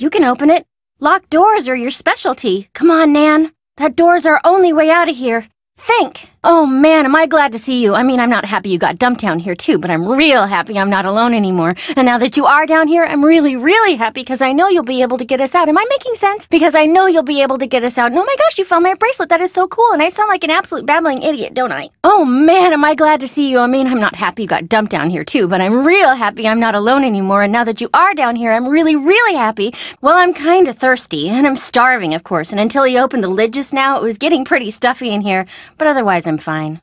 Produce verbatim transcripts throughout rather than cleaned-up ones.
You can open it. Locked doors are your specialty. Come on, Nan. That door's our only way out of here. Think! Oh man, am I glad to see you. I mean, I'm not happy you got dumped down here too, but I'm real happy I'm not alone anymore. And now that you are down here, I'm really, really happy because I know you'll be able to get us out. Am I making sense? Because I know you'll be able to get us out. And oh my gosh, you found my bracelet. That is so cool. And I sound like an absolute babbling idiot, don't I? Oh man, am I glad to see you. I mean, I'm not happy you got dumped down here too, but I'm real happy I'm not alone anymore. And now that you are down here, I'm really, really happy. Well, I'm kind of thirsty, and I'm starving, of course. And until he opened the lid just now, it was getting pretty stuffy in here. But otherwise, I'm fine.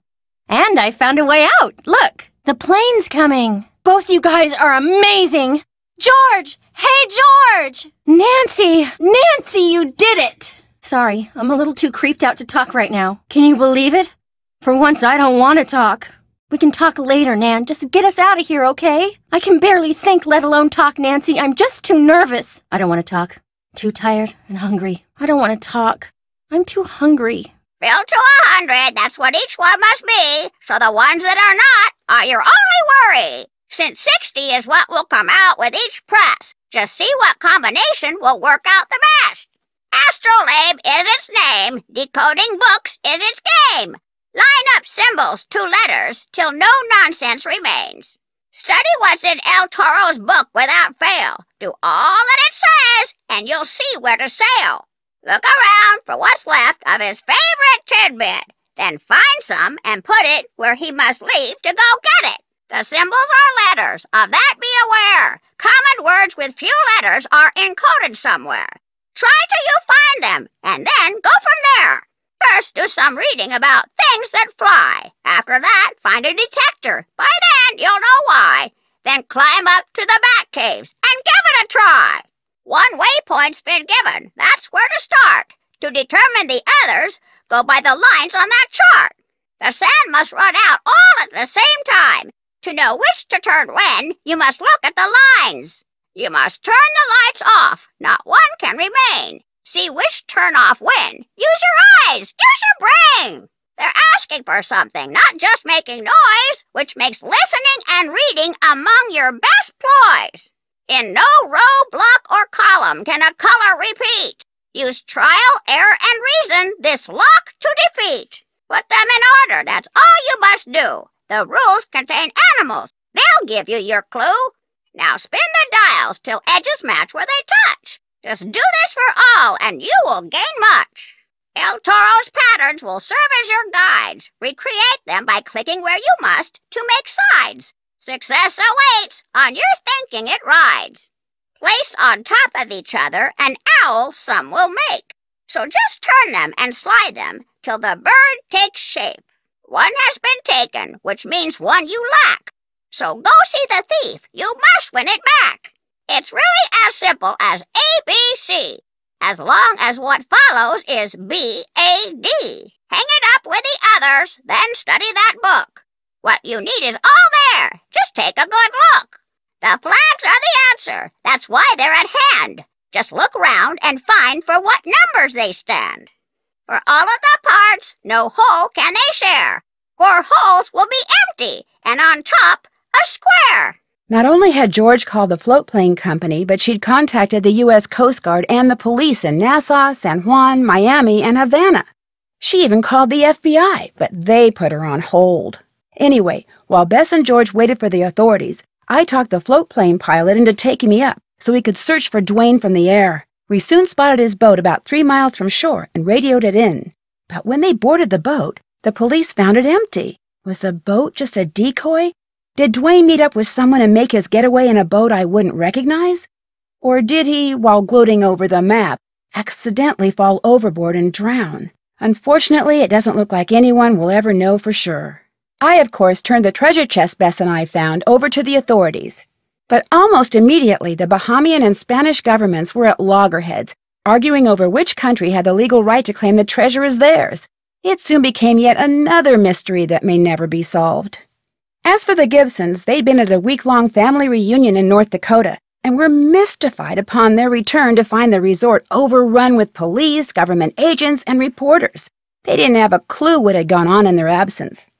And I found a way out! Look! The plane's coming! Both you guys are amazing! George! Hey, George! Nancy! Nancy, you did it! Sorry, I'm a little too creeped out to talk right now. Can you believe it? For once, I don't want to talk. We can talk later, Nan. Just get us out of here, okay? I can barely think, let alone talk, Nancy. I'm just too nervous. I don't want to talk. Too tired and hungry. I don't want to talk. I'm too hungry. Built to a hundred, that's what each one must be, so the ones that are not are your only worry. Since sixty is what will come out with each press, just see what combination will work out the best. Astrolabe is its name, decoding books is its game. Line up symbols, two letters, till no nonsense remains. Study what's in El Toro's book without fail. Do all that it says, and you'll see where to sail. Look around for what's left of his favorite tidbit. Then find some and put it where he must leave to go get it. The symbols are letters. Of that be aware. Common words with few letters are encoded somewhere. Try till you find them, and then go from there. First, do some reading about things that fly. After that, find a detector. By then, you'll know why. Then climb up to the bat caves and give it a try. One waypoint's been given. That's where to start. To determine the others, go by the lines on that chart. The sand must run out all at the same time. To know which to turn when, you must look at the lines. You must turn the lights off. Not one can remain. See which turn off when. Use your eyes. Use your brain. They're asking for something, not just making noise, which makes listening and reading among your best ploys. In no row, block, or column can a color repeat. Use trial, error, and reason this lock to defeat. Put them in order, that's all you must do. The rules contain animals. They'll give you your clue. Now spin the dials till edges match where they touch. Just do this for all, and you will gain much. El Toro's patterns will serve as your guides. Recreate them by clicking where you must to make sides. Success awaits, on your thinking it rides. Placed on top of each other, an owl some will make. So just turn them and slide them till the bird takes shape. One has been taken, which means one you lack. So go see the thief, you must win it back. It's really as simple as A B C, as long as what follows is B A D. Hang it up with the others, then study that book. What you need is all there. Just take a good look. The flags are the answer. That's why they're at hand. Just look round and find for what numbers they stand. For all of the parts, no hole can they share. Four holes will be empty, and on top, a square. Not only had George called the float plane company, but she'd contacted the U S Coast Guard and the police in Nassau, San Juan, Miami, and Havana. She even called the F B I, but they put her on hold. Anyway, while Bess and George waited for the authorities, I talked the float plane pilot into taking me up so we could search for Dwayne from the air. We soon spotted his boat about three miles from shore and radioed it in. But when they boarded the boat, the police found it empty. Was the boat just a decoy? Did Dwayne meet up with someone and make his getaway in a boat I wouldn't recognize? Or did he, while gloating over the map, accidentally fall overboard and drown? Unfortunately, it doesn't look like anyone will ever know for sure. I, of course, turned the treasure chest Bess and I found over to the authorities. But almost immediately, the Bahamian and Spanish governments were at loggerheads, arguing over which country had the legal right to claim the treasure as theirs. It soon became yet another mystery that may never be solved. As for the Gibsons, they'd been at a week-long family reunion in North Dakota and were mystified upon their return to find the resort overrun with police, government agents, and reporters. They didn't have a clue what had gone on in their absence.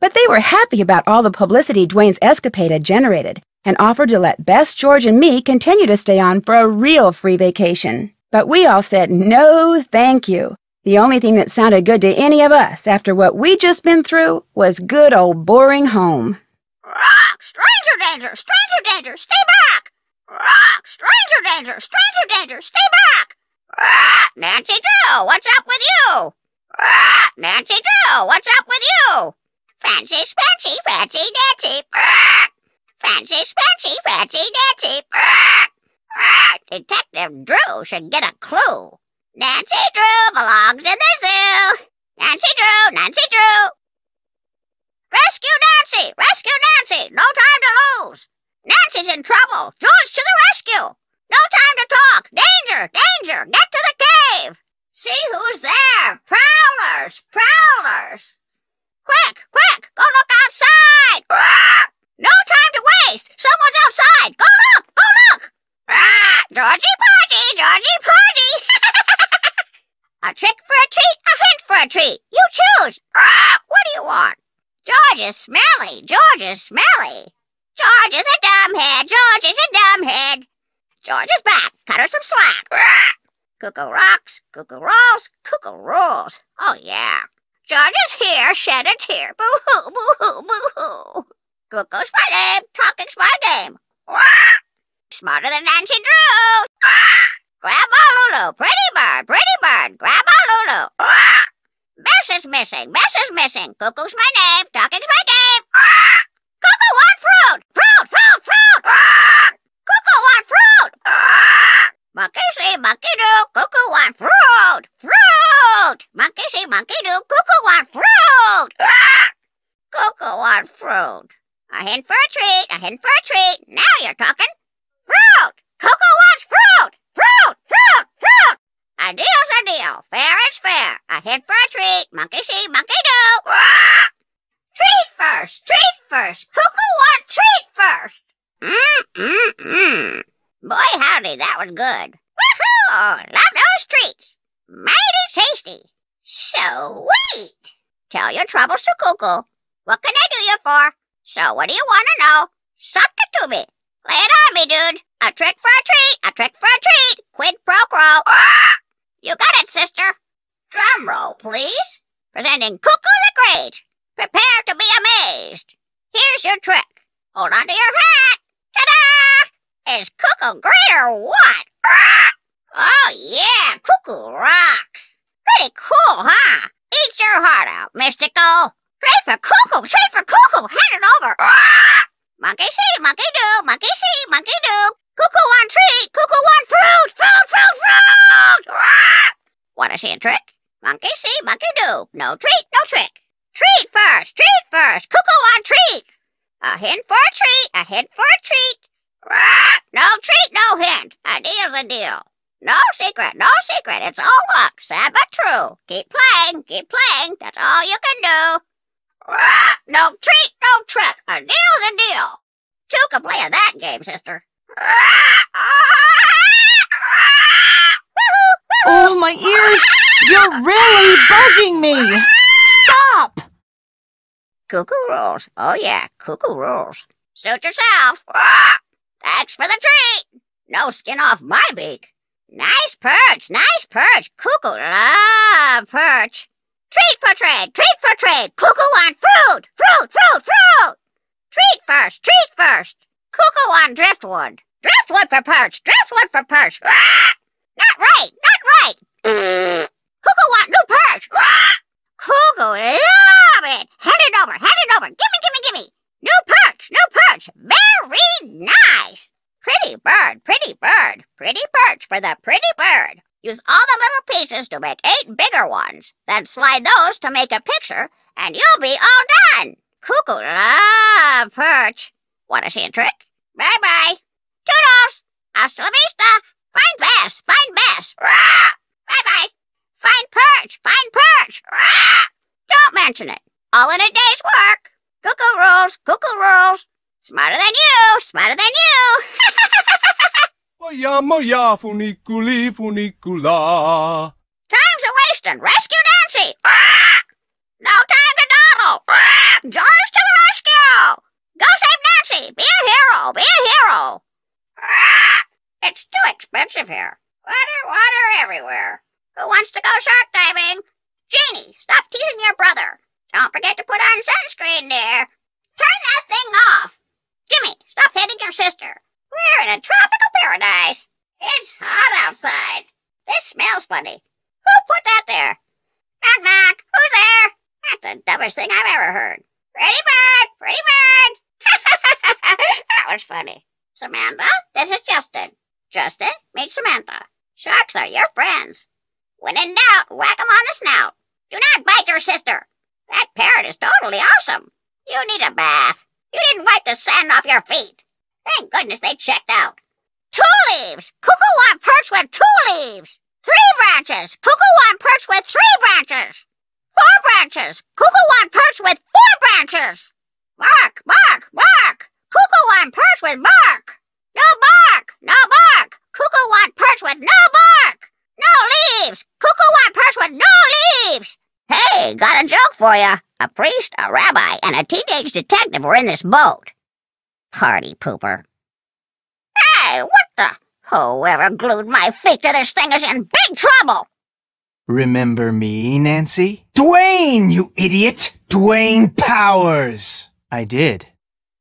But they were happy about all the publicity Dwayne's escapade had generated, and offered to let Bess, George, and me continue to stay on for a real free vacation. But we all said, no, thank you. The only thing that sounded good to any of us after what we'd just been through was good old boring home. Rock, stranger danger, stranger danger, stay back! Rock, stranger danger, stranger danger, stay back! Rock, Nancy Drew, what's up with you? Rock, Nancy Drew, what's up with you? Fancy, fancy, fancy, Nancy, rock! Fancy, fancy, fancy, Nancy, rock! Rock, Detective Drew should get a clue. Nancy Drew belongs in the zoo! Nancy Drew! Nancy Drew! Rescue Nancy! Rescue Nancy! No time to lose! Nancy's in trouble! George to the rescue! No time to talk! Danger! Danger! Get to the cave! See who's there! Prowlers! Prowlers! Quick! Quick! Go look outside! Roar! No time to waste! Someone's outside! Go look! Go look! Roar! Georgie party! Georgie party! A trick for a treat, a hint for a treat. You choose. Arrgh! What do you want? George is smelly. George is smelly. George is a dumbhead. George is a dumbhead. George is back. Cut her some slack. Arrgh! Cuckoo rocks. Cuckoo rolls. Cuckoo rolls. Oh, yeah. George is here. Shed a tear. Boo-hoo, boo-hoo, boo-hoo. Cuckoo's my name. Talking's my game. Arrgh! Smarter than Nancy Drew. Arrgh! Grandma Lulu, pretty bird, pretty bird, Grandma Lulu. Arrgh! Bess is missing, Bess is missing. Cuckoo's my name, talking's my game. Arrgh! Cuckoo want fruit, fruit, fruit, fruit. Arrgh! Cuckoo want fruit. Arrgh! Monkey see, monkey do, cuckoo want fruit, fruit. Monkey see, monkey do, cuckoo want fruit. Arrgh! Cuckoo want fruit. A hint for a treat, a hint for a treat. Now you're talking. Fruit. Cuckoo wants fruit. Fruit! Fruit! Fruit! A deal's a deal. Fair is fair. A hint for a treat. Monkey see, monkey do. Arrgh! Treat first! Treat first! Cuckoo want treat first! Mm-mm-mm. Boy, howdy, that was good. Woohoo! Love those treats. Mighty tasty. Sweet! Tell your troubles to Cuckoo. What can I do you for? So what do you want to know? Suck it to me. Lay it on me, dude. A trick for a treat, a trick for a treat. Quid pro quo. Arrgh! You got it, sister. Drum roll, please. Presenting Cuckoo the Great. Prepare to be amazed. Here's your trick. Hold on to your hat. Ta-da! Is Cuckoo great or what? Arrgh! Oh, yeah, Cuckoo rocks. Pretty cool, huh? Eat your heart out, Mystical. Trade for Cuckoo, trade for Cuckoo. Hand it over. Arrgh! Monkey see, monkey do, monkey see, monkey do. Cuckoo want treat, cuckoo want fruit, fruit, fruit, fruit! Arrgh! Wanna see a trick? Monkey see, monkey do. No treat, no trick. Treat first, treat first, cuckoo want treat. A hint for a treat, a hint for a treat. Arrgh! No treat, no hint. A deal's a deal. No secret, no secret. It's all luck, sad but true. Keep playing, keep playing. That's all you can do. Arrgh! No treat, no trick. A deal's a deal. Two can play in that game, sister. Oh, my ears! You're really bugging me! Stop! Cuckoo rules. Oh, yeah, cuckoo rules. Suit yourself. Thanks for the treat. No skin off my beak. Nice perch, nice perch. Cuckoo love perch. Treat for trade, treat for trade. Cuckoo on fruit, fruit, fruit, fruit. Treat first, treat first. Cuckoo on driftwood. Driftwood for perch, driftwood for perch. Arrgh! Not right, not right. Cuckoo want new perch. Arrgh! Cuckoo love it. Hand it over, hand it over. Gimme, gimme, gimme. New perch, new perch. Very nice. Pretty bird, pretty bird. Pretty perch for the pretty bird. Use all the little pieces to make eight bigger ones. Then slide those to make a picture, and you'll be all done. Cuckoo love perch. Wanna see a trick? Bye-bye. Toodles. Hasta la vista. Find Bess. Find Bess. Bye-bye. Find perch. Find perch. Arrgh! Don't mention it. All in a day's work. Cuckoo rules. Cuckoo rules. Smarter than you. Smarter than you. Moya, moya, funiculi, funicula. Time's a-wasting. Rescue Nancy. Arrgh! No time to dawdle. Arrgh! George to the rescue. Go save Nancy! Be a hero! Be a hero! Ah, it's too expensive here. Water, water everywhere. Who wants to go shark diving? Jeannie, stop teasing your brother. Don't forget to put on sunscreen, dear. Turn that thing off. Jimmy, stop hitting your sister. We're in a tropical paradise. It's hot outside. This smells funny. Who put that there? Knock, knock. Who's there? That's the dumbest thing I've ever heard. Pretty bird, pretty bird. That was funny. Samantha, this is Justin. Justin, meet Samantha. Sharks are your friends. When in doubt, whack them on the snout. Do not bite your sister. That parrot is totally awesome. You need a bath. You didn't wipe the sand off your feet. Thank goodness they checked out. Two leaves! Cuckoo on perch with two leaves! Three branches! Cuckoo on perch with three branches! Four branches! Cuckoo on perch with four branches! Bark! Bark! Bark! Cuckoo on perch with bark! No bark! No bark! Cuckoo on perch with no bark! No leaves! Cuckoo on perch with no leaves! Hey, got a joke for you. A priest, a rabbi, and a teenage detective were in this boat. Party pooper. Hey, what the? Whoever glued my feet to this thing is in big trouble. Remember me, Nancy? Dwayne, you idiot! Dwayne Powers! I did.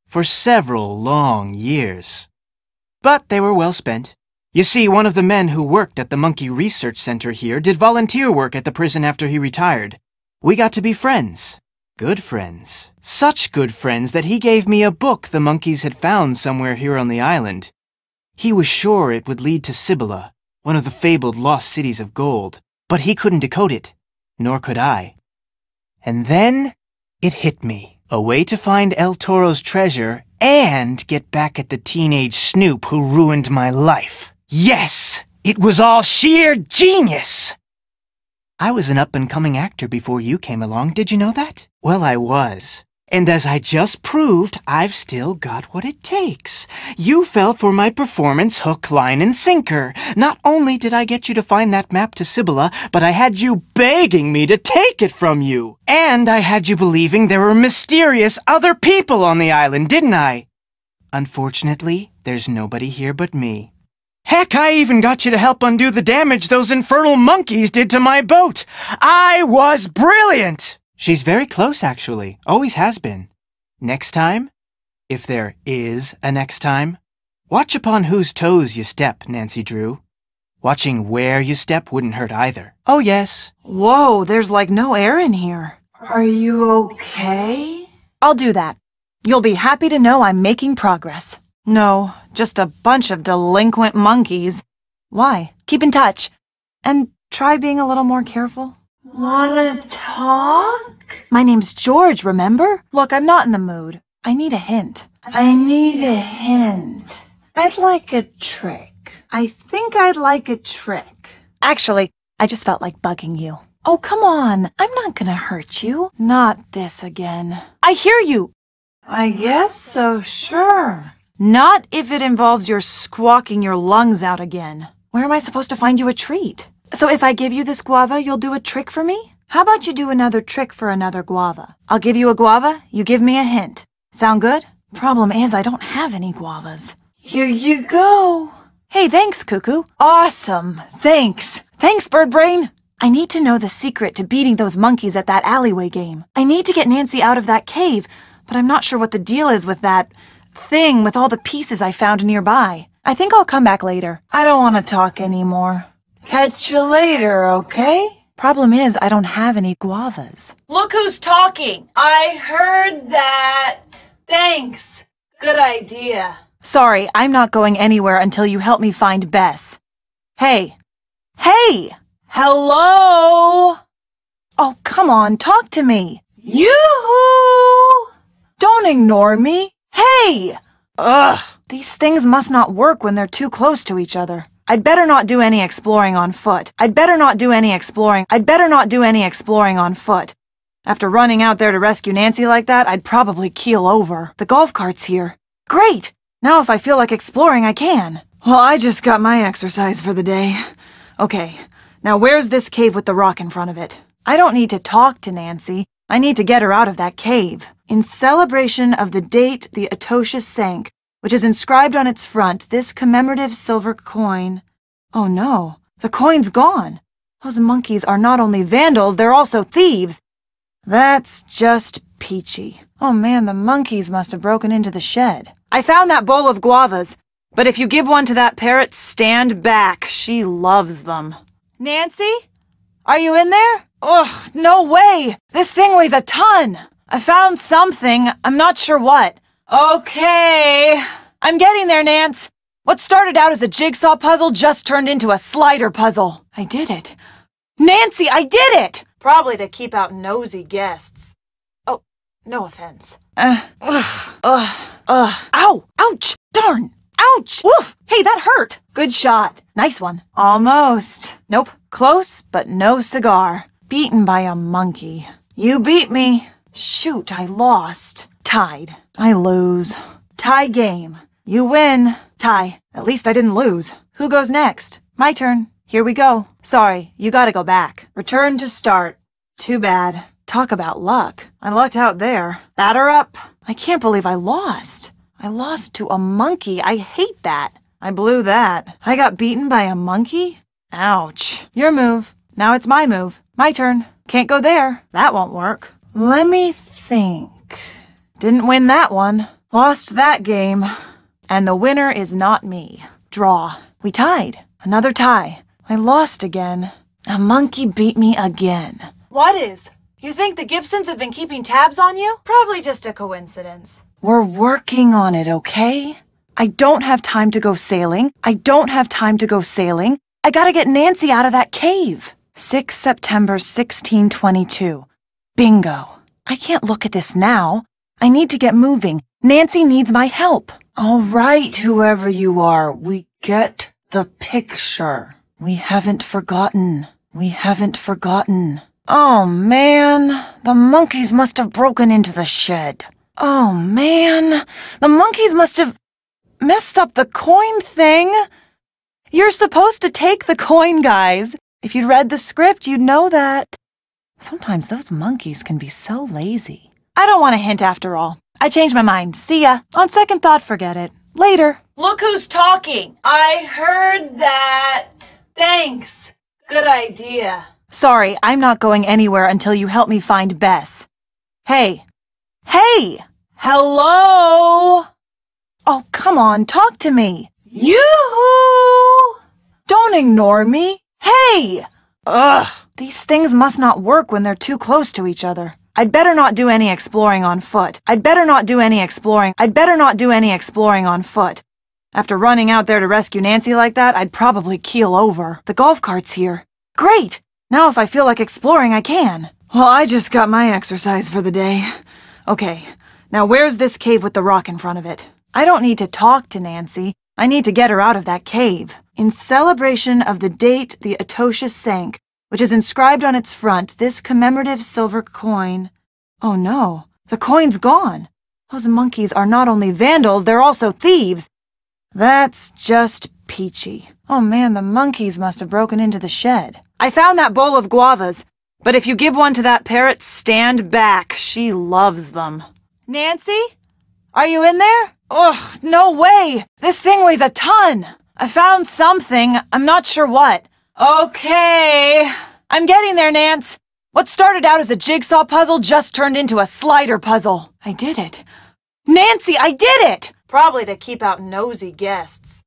For several long years. But they were well spent. You see, one of the men who worked at the Monkey Research Center here did volunteer work at the prison after he retired. We got to be friends. Good friends. Such good friends that he gave me a book the monkeys had found somewhere here on the island. He was sure it would lead to Cíbola, one of the fabled lost cities of gold, but he couldn't decode it, nor could I. And then it hit me. A way to find El Toro's treasure and get back at the teenage snoop who ruined my life. Yes! It was all sheer genius! I was an up-and-coming actor before you came along, did you know that? Well, I was. And as I just proved, I've still got what it takes. You fell for my performance hook, line, and sinker. Not only did I get you to find that map to Sibylla, but I had you begging me to take it from you. And I had you believing there were mysterious other people on the island, didn't I? Unfortunately, there's nobody here but me. Heck, I even got you to help undo the damage those infernal monkeys did to my boat. I was brilliant! She's very close, actually. Always has been. Next time, if there is a next time, watch upon whose toes you step, Nancy Drew. Watching where you step wouldn't hurt either. Oh, yes. Whoa, there's like no air in here. Are you okay? I'll do that. You'll be happy to know I'm making progress. No, just a bunch of delinquent monkeys. Why? Keep in touch. And try being a little more careful. Wanna talk? My name's George, remember? Look, I'm not in the mood. I need a hint. I need a hint. I'd like a trick. I think I'd like a trick. Actually, I just felt like bugging you. Oh, come on. I'm not gonna hurt you. Not this again. I hear you. I guess so, sure. Not if it involves your squawking your lungs out again. Where am I supposed to find you a treat? So if I give you this guava, you'll do a trick for me? How about you do another trick for another guava? I'll give you a guava, you give me a hint. Sound good? Problem is, I don't have any guavas. Here you go. Hey, thanks, Cuckoo. Awesome. Thanks. Thanks, Bird Brain. I need to know the secret to beating those monkeys at that alleyway game. I need to get Nancy out of that cave, but I'm not sure what the deal is with that thing with all the pieces I found nearby. I think I'll come back later. I don't want to talk anymore. Catch you later, okay? Problem is, I don't have any guavas. Look who's talking! I heard that! Thanks! Good idea. Sorry, I'm not going anywhere until you help me find Bess. Hey! Hey! Hello! Oh, come on, talk to me! Yoo-hoo! Don't ignore me! Hey! Ugh! These things must not work when they're too close to each other. I'd better not do any exploring on foot. I'd better not do any exploring. I'd better not do any exploring on foot. After running out there to rescue Nancy like that, I'd probably keel over. The golf cart's here. Great! Now if I feel like exploring, I can. Well, I just got my exercise for the day. Okay, now where's this cave with the rock in front of it? I don't need to talk to Nancy. I need to get her out of that cave. In celebration of the date the Atocha sank, which is inscribed on its front, this commemorative silver coin... Oh no, the coin's gone. Those monkeys are not only vandals, they're also thieves. That's just peachy. Oh man, the monkeys must have broken into the shed. I found that bowl of guavas, but if you give one to that parrot, stand back. She loves them. Nancy? Are you in there? Ugh, no way! This thing weighs a ton! I found something, I'm not sure what. Okay... I'm getting there, Nance. What started out as a jigsaw puzzle just turned into a slider puzzle. I did it. Nancy, I did it! Probably to keep out nosy guests. Oh, no offense. Uh, ugh, ugh, ugh. Ow! Ouch! Darn! Ouch! Woof! Hey, that hurt! Good shot. Nice one. Almost. Nope. Close, but no cigar. Beaten by a monkey. You beat me. Shoot, I lost. Tied. I lose. Tie game. You win. Tie. At least I didn't lose. Who goes next? My turn. Here we go. Sorry, you gotta go back. Return to start. Too bad. Talk about luck. I lucked out there. Batter up. I can't believe I lost. I lost to a monkey. I hate that. I blew that. I got beaten by a monkey? Ouch. Your move. Now it's my move. My turn. Can't go there. That won't work. Let me think. Didn't win that one. Lost that game. And the winner is not me. Draw. We tied. Another tie. I lost again. A monkey beat me again. What is? You think the Gibsons have been keeping tabs on you? Probably just a coincidence. We're working on it, okay? I don't have time to go sailing. I don't have time to go sailing. I gotta get Nancy out of that cave. sixth September sixteen twenty-two. Bingo. I can't look at this now. I need to get moving. Nancy needs my help. All right, whoever you are, we get the picture. We haven't forgotten. We haven't forgotten. Oh, man. The monkeys must have broken into the shed. Oh, man. The monkeys must have... messed up the coin thing. You're supposed to take the coin, guys. If you'd read the script, you'd know that. Sometimes those monkeys can be so lazy. I don't want a hint after all. I changed my mind. See ya. On second thought, forget it. Later. Look who's talking. I heard that. Thanks. Good idea. Sorry, I'm not going anywhere until you help me find Bess. Hey. Hey! Hello! Oh, come on, talk to me. Yoo-hoo! Don't ignore me. Hey! Ugh, these things must not work when they're too close to each other. I'd better not do any exploring on foot. I'd better not do any exploring. I'd better not do any exploring on foot. After running out there to rescue Nancy like that, I'd probably keel over. The golf cart's here. Great! Now if I feel like exploring, I can. Well, I just got my exercise for the day. Okay, now where's this cave with the rock in front of it? I don't need to talk to Nancy. I need to get her out of that cave. In celebration of the date the Atocha sank, which is inscribed on its front, this commemorative silver coin... Oh no, the coin's gone. Those monkeys are not only vandals, they're also thieves. That's just peachy. Oh man, the monkeys must have broken into the shed. I found that bowl of guavas, but if you give one to that parrot, stand back. She loves them. Nancy? Are you in there? Ugh, no way! This thing weighs a ton! I found something, I'm not sure what. Okay... I'm getting there, Nance. What started out as a jigsaw puzzle just turned into a slider puzzle. I did it. Nancy, I did it! Probably to keep out nosy guests.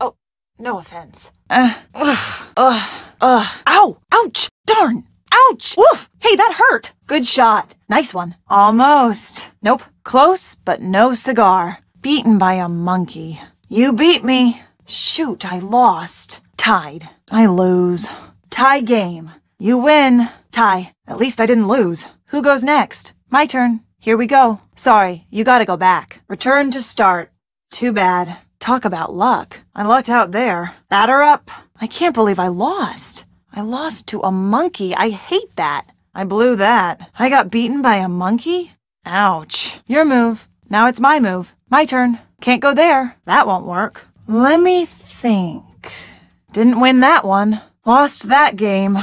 Oh, no offense. Uh, ugh, ugh, ugh. Ow! Ouch! Darn! Ouch! Woof! Hey, that hurt! Good shot. Nice one. Almost. Nope. Close, but no cigar. Beaten by a monkey. You beat me. Shoot, I lost. Tied. I lose. Tie game. You win. Tie. At least I didn't lose. Who goes next? My turn. Here we go. Sorry, you gotta go back. Return to start. Too bad. Talk about luck. I lucked out there. Batter up. I can't believe I lost. I lost to a monkey. I hate that. I blew that. I got beaten by a monkey? Ouch. Your move. Now it's my move. My turn. Can't go there. That won't work. Let me think. Didn't win that one. Lost that game.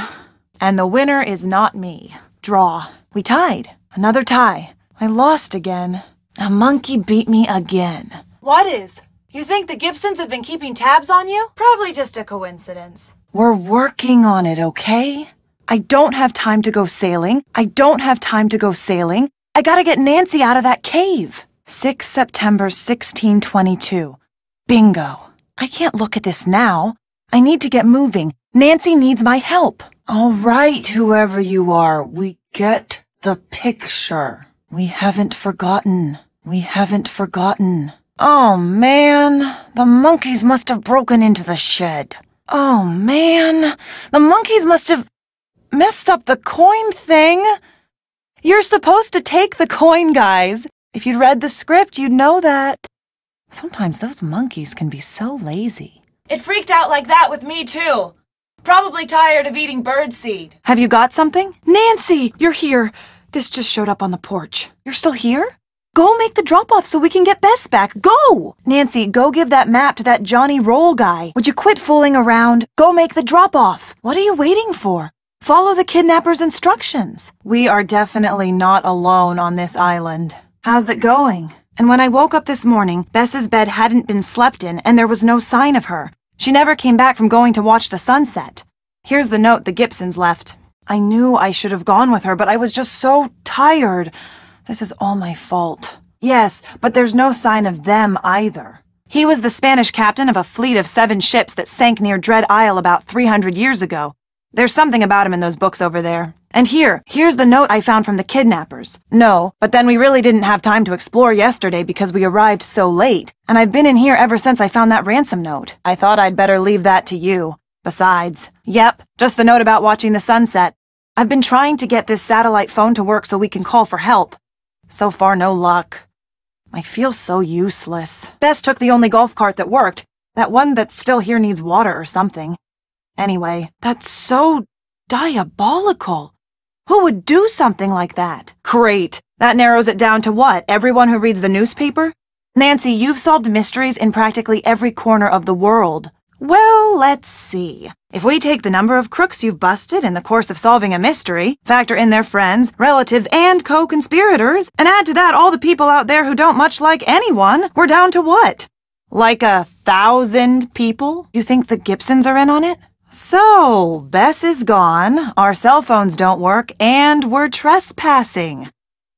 And the winner is not me. Draw. We tied. Another tie. I lost again. A monkey beat me again. What is? You think the Gibsons have been keeping tabs on you? Probably just a coincidence. We're working on it, okay? I don't have time to go sailing. I don't have time to go sailing. I gotta get Nancy out of that cave. sixth September sixteen twenty-two. Bingo. I can't look at this now. I need to get moving. Nancy needs my help. All right, whoever you are, we get the picture. We haven't forgotten. We haven't forgotten. Oh, man. The monkeys must have broken into the shed. Oh, man. The monkeys must have messed up the coin thing. You're supposed to take the coin, guys. If you'd read the script, you'd know that. Sometimes those monkeys can be so lazy. It freaked out like that with me, too. Probably tired of eating birdseed. Have you got something? Nancy, you're here. This just showed up on the porch. You're still here? Go make the drop-off so we can get Bess back. Go! Nancy, go give that map to that Johnny Roll guy. Would you quit fooling around? Go make the drop-off. What are you waiting for? Follow the kidnapper's instructions. We are definitely not alone on this island. How's it going? And when I woke up this morning, Bess's bed hadn't been slept in, and there was no sign of her. She never came back from going to watch the sunset. Here's the note the Gibsons left. I knew I should have gone with her, but I was just so tired. This is all my fault. Yes, but there's no sign of them either. He was the Spanish captain of a fleet of seven ships that sank near Dread Isle about three hundred years ago. There's something about him in those books over there. And here, here's the note I found from the kidnappers. No, but then we really didn't have time to explore yesterday because we arrived so late, and I've been in here ever since I found that ransom note. I thought I'd better leave that to you. Besides, yep, just the note about watching the sunset. I've been trying to get this satellite phone to work so we can call for help. So far, no luck. I feel so useless. Bess took the only golf cart that worked. That one that's still here needs water or something. Anyway, that's so diabolical. Who would do something like that? Great. That narrows it down to what? Everyone who reads the newspaper? Nancy, you've solved mysteries in practically every corner of the world. Well, let's see. If we take the number of crooks you've busted in the course of solving a mystery, factor in their friends, relatives, and co-conspirators, and add to that all the people out there who don't much like anyone, we're down to what? Like a thousand people? You think the Gibsons are in on it? So, Bess is gone, our cell phones don't work, and we're trespassing.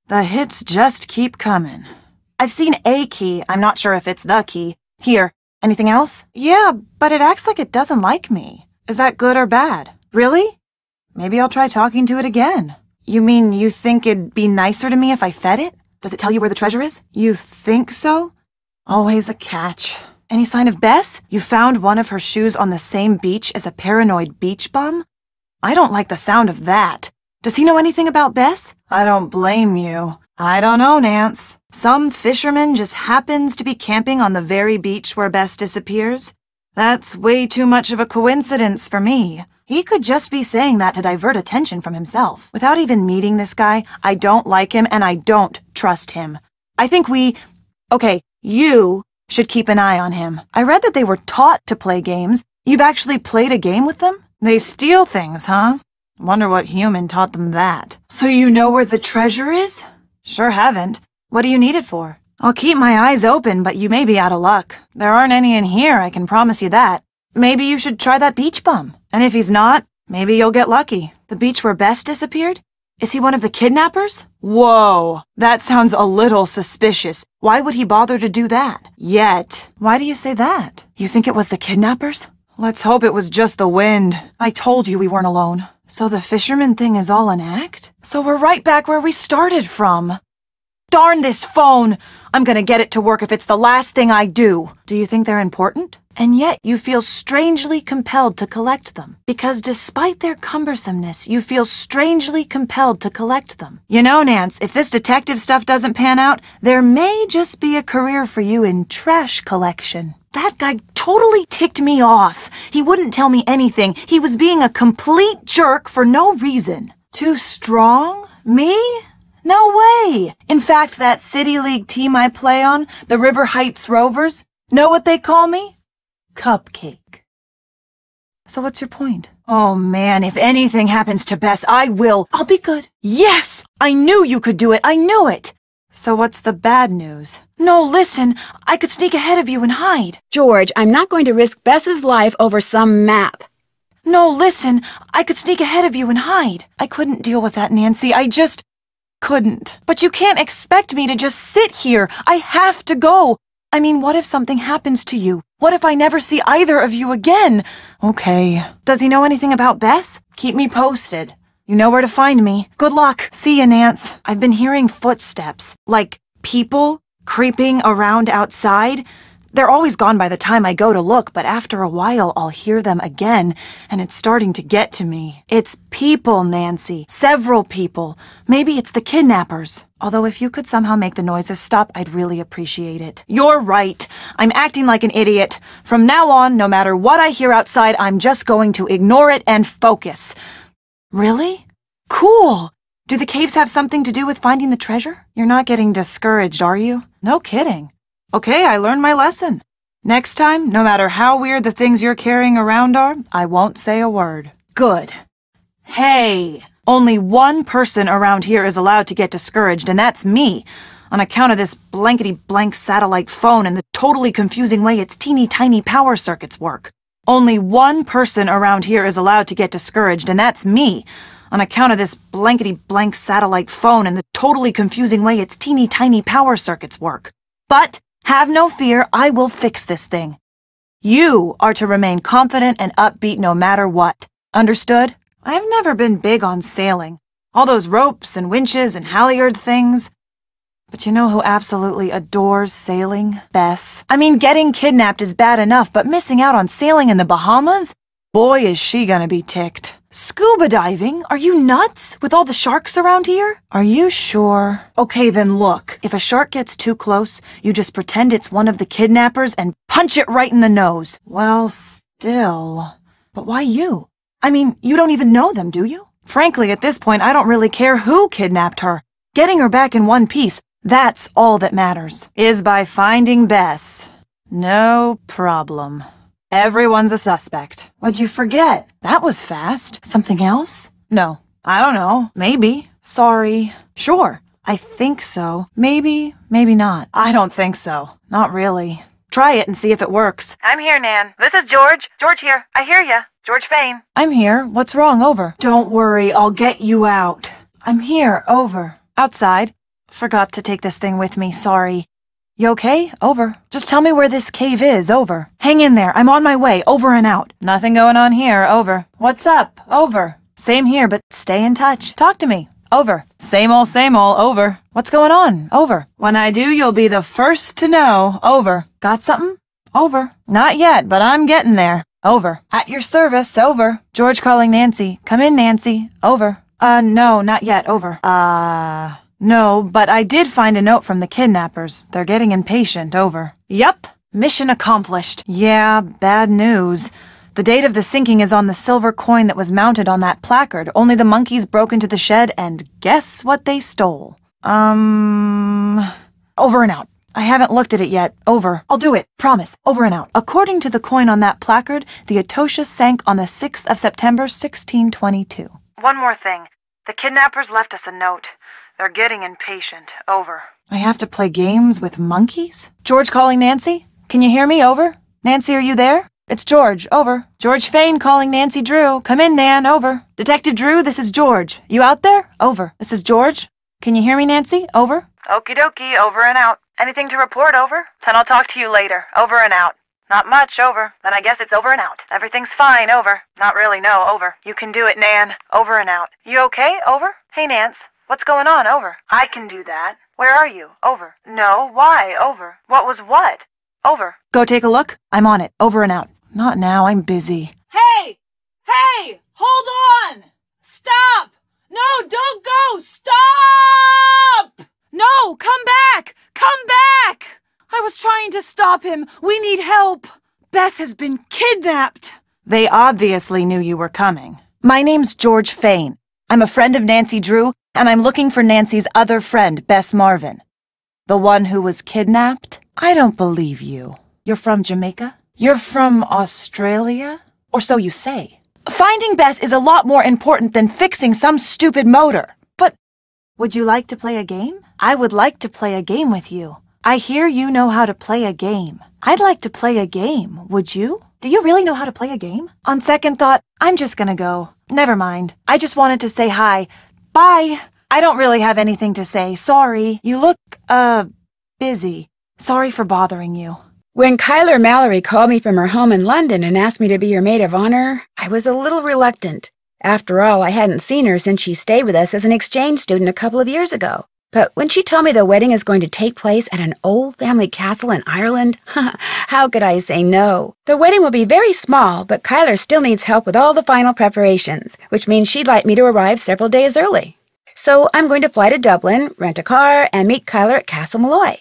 The hits just keep coming. I've seen a key. I'm not sure if it's the key. Here, anything else? Yeah, but it acts like it doesn't like me. Is that good or bad? Really? Maybe I'll try talking to it again. You mean you think it'd be nicer to me if I fed it? Does it tell you where the treasure is? You think so? Always a catch. Any sign of Bess? You found one of her shoes on the same beach as a paranoid beach bum? I don't like the sound of that. Does he know anything about Bess? I don't blame you. I don't know, Nance. Some fisherman just happens to be camping on the very beach where Bess disappears. That's way too much of a coincidence for me. He could just be saying that to divert attention from himself. Without even meeting this guy, I don't like him and I don't trust him. I think we... Okay, you... should keep an eye on him. I read that they were taught to play games. You've actually played a game with them? They steal things, huh? Wonder what human taught them that. So you know where the treasure is? Sure haven't. What do you need it for? I'll keep my eyes open, but you may be out of luck. There aren't any in here, I can promise you that. Maybe you should try that beach bum. And if he's not, maybe you'll get lucky. The beach where Bess disappeared? Is he one of the kidnappers? Whoa, that sounds a little suspicious. Why would he bother to do that? Yet. Why do you say that? You think it was the kidnappers? Let's hope it was just the wind. I told you we weren't alone. So the fisherman thing is all an act? So we're right back where we started from. Darn this phone! I'm gonna get it to work if it's the last thing I do. Do you think they're important? And yet you feel strangely compelled to collect them. Because despite their cumbersomeness, you feel strangely compelled to collect them. You know, Nance, if this detective stuff doesn't pan out, there may just be a career for you in trash collection. That guy totally ticked me off. He wouldn't tell me anything. He was being a complete jerk for no reason. Too strong? Me? No way! In fact, that City League team I play on, the River Heights Rovers, know what they call me? Cupcake. So what's your point? Oh man, if anything happens to Bess, I will. I'll be good. Yes! I knew you could do it! I knew it! So what's the bad news? No, listen, I could sneak ahead of you and hide. George, I'm not going to risk Bess's life over some map. No, listen, I could sneak ahead of you and hide. I couldn't deal with that, Nancy. I just couldn't. But you can't expect me to just sit here. I have to go. I mean, what if something happens to you? What if I never see either of you again? Okay. Does he know anything about Bess? Keep me posted. You know where to find me. Good luck. See ya, Nance. I've been hearing footsteps, like people creeping around outside. They're always gone by the time I go to look, but after a while I'll hear them again, and it's starting to get to me. It's people, Nancy. Several people. Maybe it's the kidnappers. Although if you could somehow make the noises stop, I'd really appreciate it. You're right. I'm acting like an idiot. From now on, no matter what I hear outside, I'm just going to ignore it and focus. Really? Cool! Do the caves have something to do with finding the treasure? You're not getting discouraged, are you? No kidding. Okay, I learned my lesson. Next time, no matter how weird the things you're carrying around are, I won't say a word. Good. Hey, only one person around here is allowed to get discouraged, and that's me, on account of this blankety-blank satellite phone and the totally confusing way its teeny-tiny power circuits work. Only one person around here is allowed to get discouraged, and that's me, on account of this blankety-blank satellite phone and the totally confusing way its teeny-tiny power circuits work. But have no fear, I will fix this thing. You are to remain confident and upbeat no matter what. Understood? I've never been big on sailing. All those ropes and winches and halliard things. But you know who absolutely adores sailing? Bess. I mean, getting kidnapped is bad enough, but missing out on sailing in the Bahamas? Boy, is she gonna be ticked. Scuba diving? Are you nuts? With all the sharks around here? Are you sure? Okay, then look. If a shark gets too close, you just pretend it's one of the kidnappers and punch it right in the nose. Well, still. But why you? I mean, you don't even know them, do you? Frankly, at this point, I don't really care who kidnapped her. Getting her back in one piece, that's all that matters, is by finding Bess. No problem. Everyone's a suspect. What'd you forget? That was fast. Something else? No. I don't know. Maybe. Sorry. Sure. I think so. Maybe. Maybe not. I don't think so. Not really. Try it and see if it works. I'm here, Nan. This is George. George here. I hear ya. George Fane. I'm here. What's wrong? Over. Don't worry. I'll get you out. I'm here. Over. Outside. Forgot to take this thing with me, sorry. You okay? Over. Just tell me where this cave is, over. Hang in there, I'm on my way, over and out. Nothing going on here, over. What's up? Over. Same here, but stay in touch. Talk to me. Over. Same ol', same ol', over. What's going on? Over. When I do, you'll be the first to know, over. Got something? Over. Not yet, but I'm getting there. Over. At your service, over. George calling Nancy. Come in, Nancy. Over. Uh, no, not yet, over. Uh... No, but I did find a note from the kidnappers. They're getting impatient, over. Yep, mission accomplished. Yeah, bad news. The date of the sinking is on the silver coin that was mounted on that placard, only the monkeys broke into the shed, and guess what they stole? Um... Over and out. I haven't looked at it yet. Over. I'll do it. Promise. Over and out. According to the coin on that placard, the Atocha sank on the sixth of September, sixteen twenty-two. One more thing. The kidnappers left us a note. They're getting impatient. Over. I have to play games with monkeys? George calling Nancy? Can you hear me? Over. Nancy, are you there? It's George. Over. George Fane calling Nancy Drew. Come in, Nan. Over. Detective Drew, this is George. You out there? Over. This is George. Can you hear me, Nancy? Over. Okie dokie. Over and out. Anything to report? Over. Then I'll talk to you later. Over and out. Not much. Over. Then I guess it's over and out. Everything's fine. Over. Not really. No. Over. You can do it, Nan. Over and out. You okay? Over. Hey, Nance. What's going on? Over. I can do that. Where are you? Over. No. Why? Over. What was what? Over. Go take a look. I'm on it. Over and out. Not now. I'm busy. Hey! Hey! Hold on! Stop! No, don't go! Stop! No! Come back! Come back! I was trying to stop him. We need help. Bess has been kidnapped. They obviously knew you were coming. My name's George Fane. I'm a friend of Nancy Drew, and I'm looking for Nancy's other friend, Bess Marvin. The one who was kidnapped? I don't believe you. You're from Jamaica? You're from Australia? Or so you say. Finding Bess is a lot more important than fixing some stupid motor. But would you like to play a game? I would like to play a game with you. I hear you know how to play a game. I'd like to play a game, would you? Do you really know how to play a game? On second thought, I'm just gonna go. Never mind. I just wanted to say hi. Bye. I don't really have anything to say. Sorry. You look, uh, busy. Sorry for bothering you. When Kyler Mallory called me from her home in London and asked me to be her maid of honor, I was a little reluctant. After all, I hadn't seen her since she stayed with us as an exchange student a couple of years ago. But when she told me the wedding is going to take place at an old family castle in Ireland, how could I say no? The wedding will be very small, but Kyler still needs help with all the final preparations, which means she'd like me to arrive several days early. So I'm going to fly to Dublin, rent a car, and meet Kyler at Castle Malloy.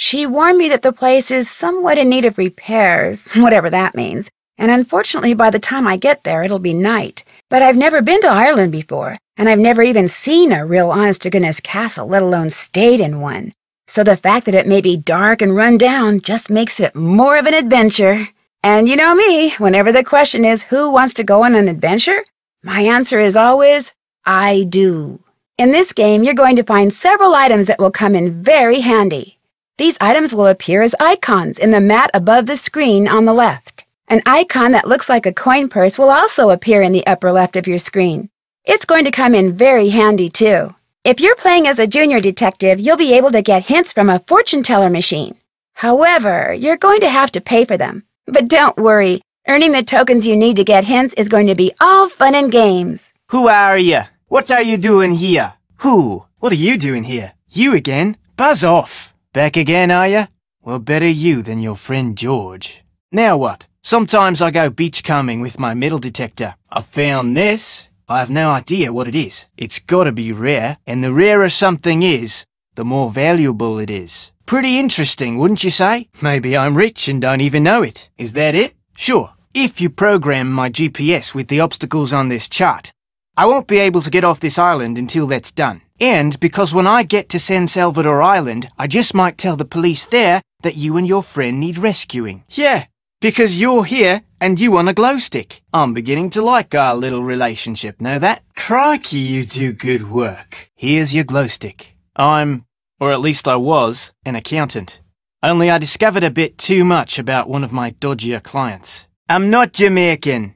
She warned me that the place is somewhat in need of repairs, whatever that means, and unfortunately by the time I get there it'll be night. But I've never been to Ireland before, and I've never even seen a real honest-to-goodness castle, let alone stayed in one. So the fact that it may be dark and run down just makes it more of an adventure. And you know me, whenever the question is who wants to go on an adventure, my answer is always, I do. In this game, you're going to find several items that will come in very handy. These items will appear as icons in the mat above the screen on the left. An icon that looks like a coin purse will also appear in the upper left of your screen. It's going to come in very handy, too. If you're playing as a junior detective, you'll be able to get hints from a fortune teller machine. However, you're going to have to pay for them. But don't worry, earning the tokens you need to get hints is going to be all fun and games. Who are you? What are you doing here? Who? What are you doing here? You again? Buzz off! Back again, are you? Well, better you than your friend George. Now what? Sometimes I go beachcombing with my metal detector. I found this. I have no idea what it is. It's gotta be rare, and the rarer something is, the more valuable it is. Pretty interesting, wouldn't you say? Maybe I'm rich and don't even know it. Is that it? Sure. If you program my G P S with the obstacles on this chart, I won't be able to get off this island until that's done. And because when I get to San Salvador Island, I just might tell the police there that you and your friend need rescuing. Yeah, because you're here and you want a glow stick. I'm beginning to like our little relationship, know that? Crikey, you do good work. Here's your glow stick. I'm, or at least I was, an accountant. Only I discovered a bit too much about one of my dodgier clients. I'm not Jamaican.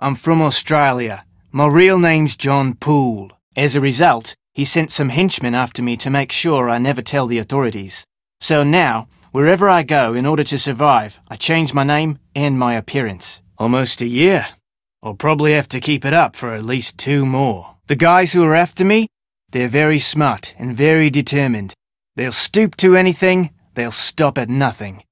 I'm from Australia. My real name's John Poole. As a result, he sent some henchmen after me to make sure I never tell the authorities. So now, wherever I go in order to survive, I change my name and my appearance. Almost a year. I'll probably have to keep it up for at least two more. The guys who are after me, they're very smart and very determined. They'll stoop to anything, they'll stop at nothing.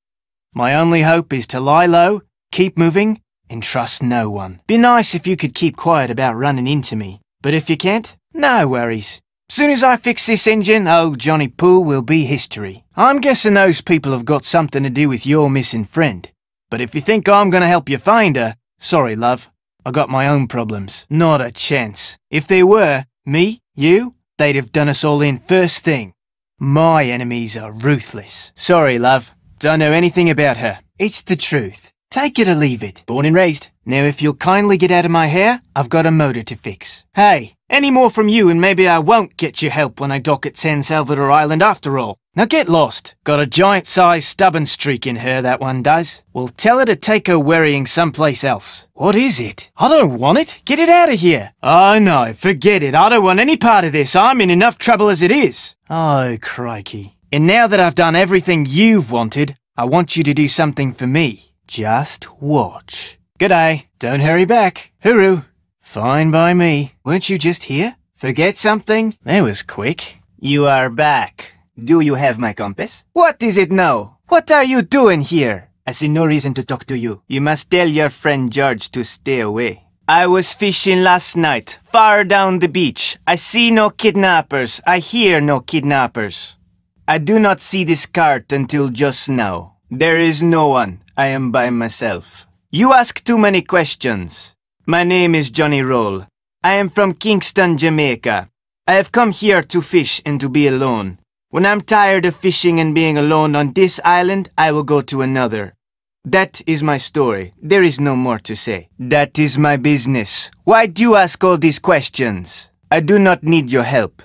My only hope is to lie low, keep moving, and trust no one. Be nice if you could keep quiet about running into me. But if you can't, no worries. Soon as I fix this engine, old Johnny Poole will be history. I'm guessing those people have got something to do with your missing friend. But if you think I'm gonna help you find her, sorry, love. I got my own problems. Not a chance. If there were, me, you, they'd have done us all in first thing. My enemies are ruthless. Sorry, love. Don't know anything about her. It's the truth. Take it or leave it. Born and raised. Now if you'll kindly get out of my hair, I've got a motor to fix. Hey. Any more from you and maybe I won't get your help when I dock at San Salvador Island after all. Now get lost. Got a giant-sized stubborn streak in her, that one does. Well, tell her to take her worrying someplace else. What is it? I don't want it. Get it out of here. Oh no, forget it. I don't want any part of this. I'm in enough trouble as it is. Oh, crikey. And now that I've done everything you've wanted, I want you to do something for me. Just watch. G'day. Don't hurry back. Hooroo. Fine by me. Weren't you just here? Forget something? That was quick. You are back. Do you have my compass? What is it now? What are you doing here? I see no reason to talk to you. You must tell your friend George to stay away. I was fishing last night, far down the beach. I see no kidnappers. I hear no kidnappers. I do not see this cart until just now. There is no one. I am by myself. You ask too many questions. My name is Johnny Roll. I am from Kingston, Jamaica. I have come here to fish and to be alone. When I'm tired of fishing and being alone on this island, I will go to another. That is my story. There is no more to say. That is my business. Why do you ask all these questions? I do not need your help.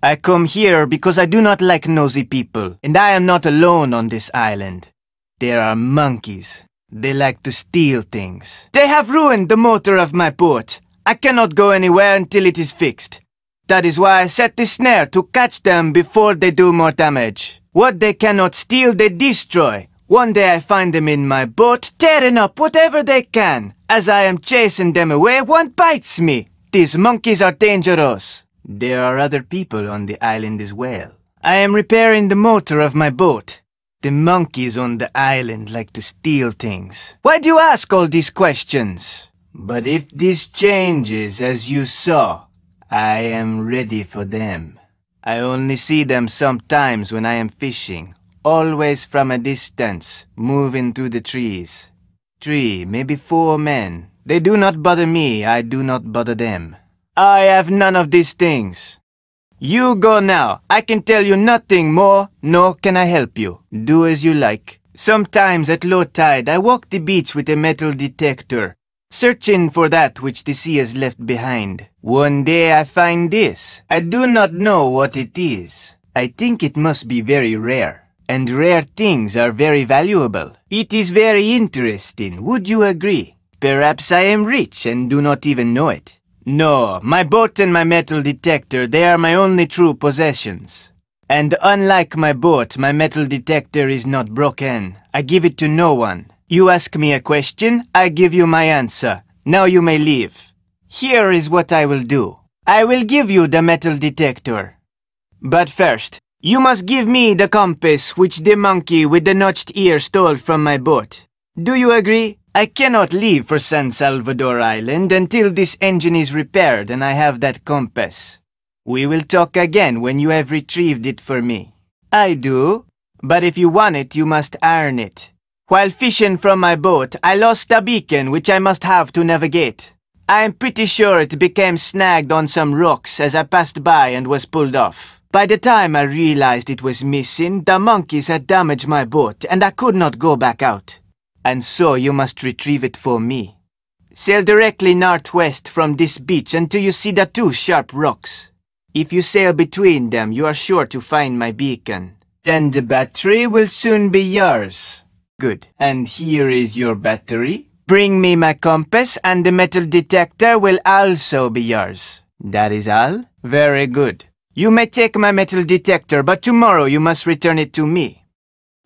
I come here because I do not like nosy people, and I am not alone on this island. There are monkeys. They like to steal things. They have ruined the motor of my boat. I cannot go anywhere until it is fixed. That is why I set this snare to catch them before they do more damage. What they cannot steal, they destroy. One day I find them in my boat, tearing up whatever they can. As I am chasing them away, one bites me. These monkeys are dangerous. There are other people on the island as well. I am repairing the motor of my boat. The monkeys on the island like to steal things. Why do you ask all these questions? But if this changes, as you saw, I am ready for them. I only see them sometimes when I am fishing. Always from a distance, moving through the trees. Three, maybe four men. They do not bother me, I do not bother them. I have none of these things. You go now. I can tell you nothing more, nor can I help you. Do as you like. Sometimes at low tide, I walk the beach with a metal detector, searching for that which the sea has left behind. One day I find this. I do not know what it is. I think it must be very rare. And rare things are very valuable. It is very interesting, would you agree? Perhaps I am rich and do not even know it. No, my boat and my metal detector, they are my only true possessions. And unlike my boat, my metal detector is not broken. I give it to no one. You ask me a question, I give you my answer. Now you may leave. Here is what I will do. I will give you the metal detector. But first, you must give me the compass which the monkey with the notched ear stole from my boat. Do you agree? I cannot leave for San Salvador Island until this engine is repaired and I have that compass. We will talk again when you have retrieved it for me. I do. But if you want it, you must earn it. While fishing from my boat, I lost a beacon which I must have to navigate. I am pretty sure it became snagged on some rocks as I passed by and was pulled off. By the time I realized it was missing, the monkeys had damaged my boat and I could not go back out. And so you must retrieve it for me. Sail directly northwest from this beach until you see the two sharp rocks. If you sail between them, you are sure to find my beacon. Then the battery will soon be yours. Good. And here is your battery. Bring me my compass and the metal detector will also be yours. That is all? Very good. You may take my metal detector, but tomorrow you must return it to me.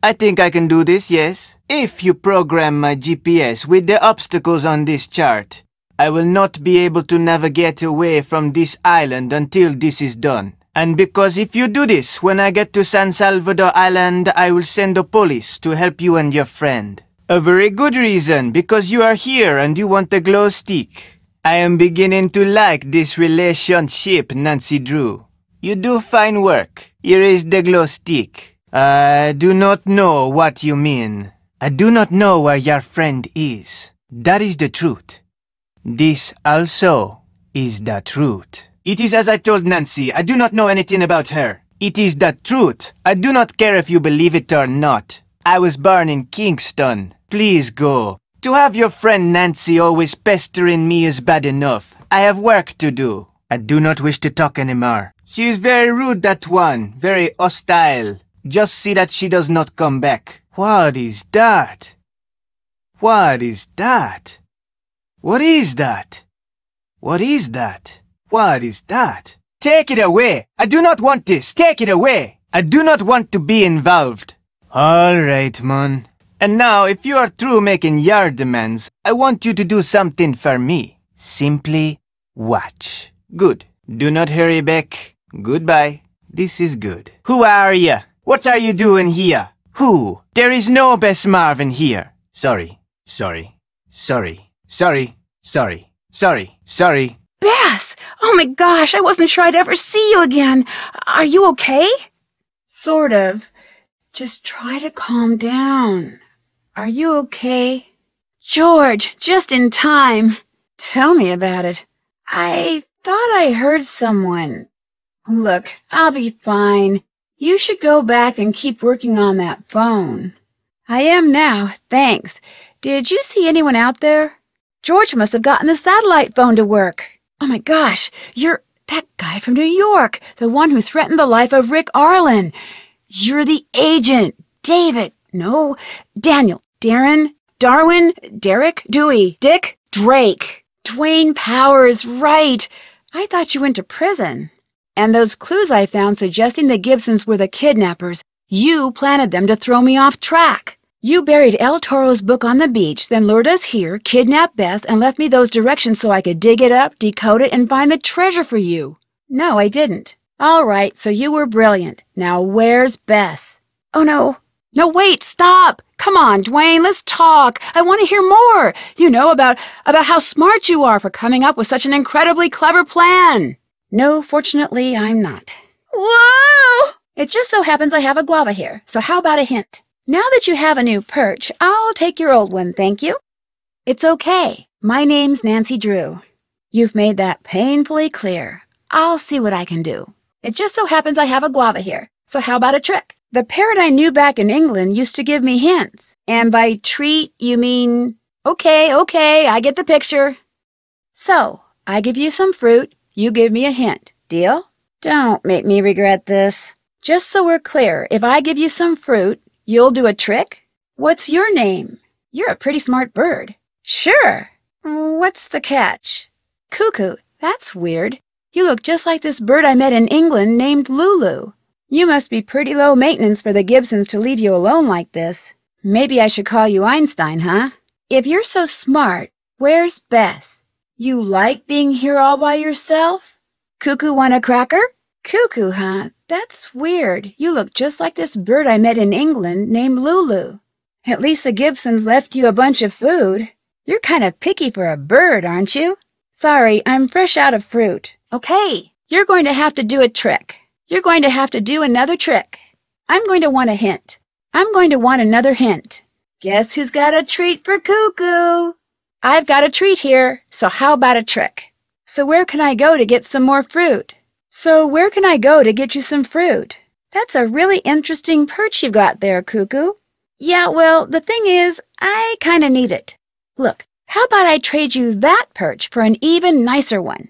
I think I can do this, yes? If you program my G P S with the obstacles on this chart, I will not be able to navigate away from this island until this is done. And because if you do this, when I get to San Salvador Island, I will send the police to help you and your friend. A very good reason, because you are here and you want the glow stick. I am beginning to like this relationship, Nancy Drew. You do fine work. Here is the glow stick. I do not know what you mean. I do not know where your friend is. That is the truth. This also is the truth. It is as I told Nancy. I do not know anything about her. It is the truth. I do not care if you believe it or not. I was born in Kingston. Please go. To have your friend Nancy always pestering me is bad enough. I have work to do. I do not wish to talk anymore. She is very rude, that one. Very hostile. Just see that she does not come back. What is that? What is that? What is that? What is that? What is that? Take it away! I do not want this! Take it away! I do not want to be involved. All right, man. And now, if you are through making your demands, I want you to do something for me. Simply watch. Good. Do not hurry back. Goodbye. This is good. Who are you? What are you doing here? Who? There is no Bess Marvin here. Sorry. Sorry. Sorry. Sorry. Sorry. Sorry. Sorry. Bess! Oh my gosh, I wasn't sure I'd ever see you again. Are you okay? Sort of. Just try to calm down. Are you okay? George, just in time. Tell me about it. I thought I heard someone. Look, I'll be fine. You should go back and keep working on that phone. I am now, thanks. Did you see anyone out there? George must have gotten the satellite phone to work. Oh my gosh, you're that guy from New York, the one who threatened the life of Rick Arlen. You're the agent, David, no, Daniel, Darren, Darwin, Derek, Dewey, Dick, Drake, Dwayne Powers, right. I thought you went to prison. And those clues I found suggesting the Gibsons were the kidnappers, you planted them to throw me off track. You buried El Toro's book on the beach, then lured us here, kidnapped Bess, and left me those directions so I could dig it up, decode it, and find the treasure for you. No, I didn't. All right, so you were brilliant. Now where's Bess? Oh, no. No, wait, stop. Come on, Dwayne, let's talk. I want to hear more. You know, about, about how smart you are for coming up with such an incredibly clever plan. No, fortunately, I'm not. Whoa! It just so happens I have a guava here, so how about a hint? Now that you have a new perch, I'll take your old one, thank you. It's okay. My name's Nancy Drew. You've made that painfully clear. I'll see what I can do. It just so happens I have a guava here, so how about a trick? The parrot I knew back in England used to give me hints. And by treat, you mean, okay, okay, I get the picture. So, I give you some fruit, you give me a hint. Deal? Don't make me regret this. Just so we're clear, if I give you some fruit, you'll do a trick? What's your name? You're a pretty smart bird. Sure. What's the catch? Cuckoo. That's weird. You look just like this bird I met in England named Lulu. You must be pretty low maintenance for the Gibsons to leave you alone like this. Maybe I should call you Einstein, huh? If you're so smart, where's Bess? You like being here all by yourself? Cuckoo want a cracker? Cuckoo, huh? That's weird. You look just like this bird I met in England named Lulu. At least the Gibsons left you a bunch of food. You're kind of picky for a bird, aren't you? Sorry, I'm fresh out of fruit. Okay, you're going to have to do a trick. You're going to have to do another trick. I'm going to want a hint. I'm going to want another hint. Guess who's got a treat for Cuckoo? I've got a treat here, so how about a trick? So where can I go to get some more fruit? So where can I go to get you some fruit? That's a really interesting perch you've got there, Cuckoo. Yeah, well, the thing is, I kind of need it. Look, how about I trade you that perch for an even nicer one?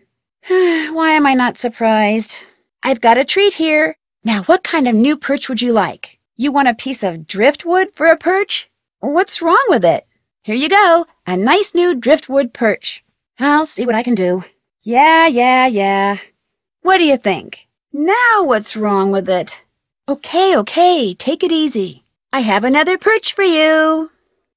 Why am I not surprised? I've got a treat here. Now, what kind of new perch would you like? You want a piece of driftwood for a perch? What's wrong with it? Here you go, a nice new driftwood perch. I'll see what I can do. Yeah, yeah, yeah. What do you think? Now what's wrong with it? Okay, okay, take it easy. I have another perch for you.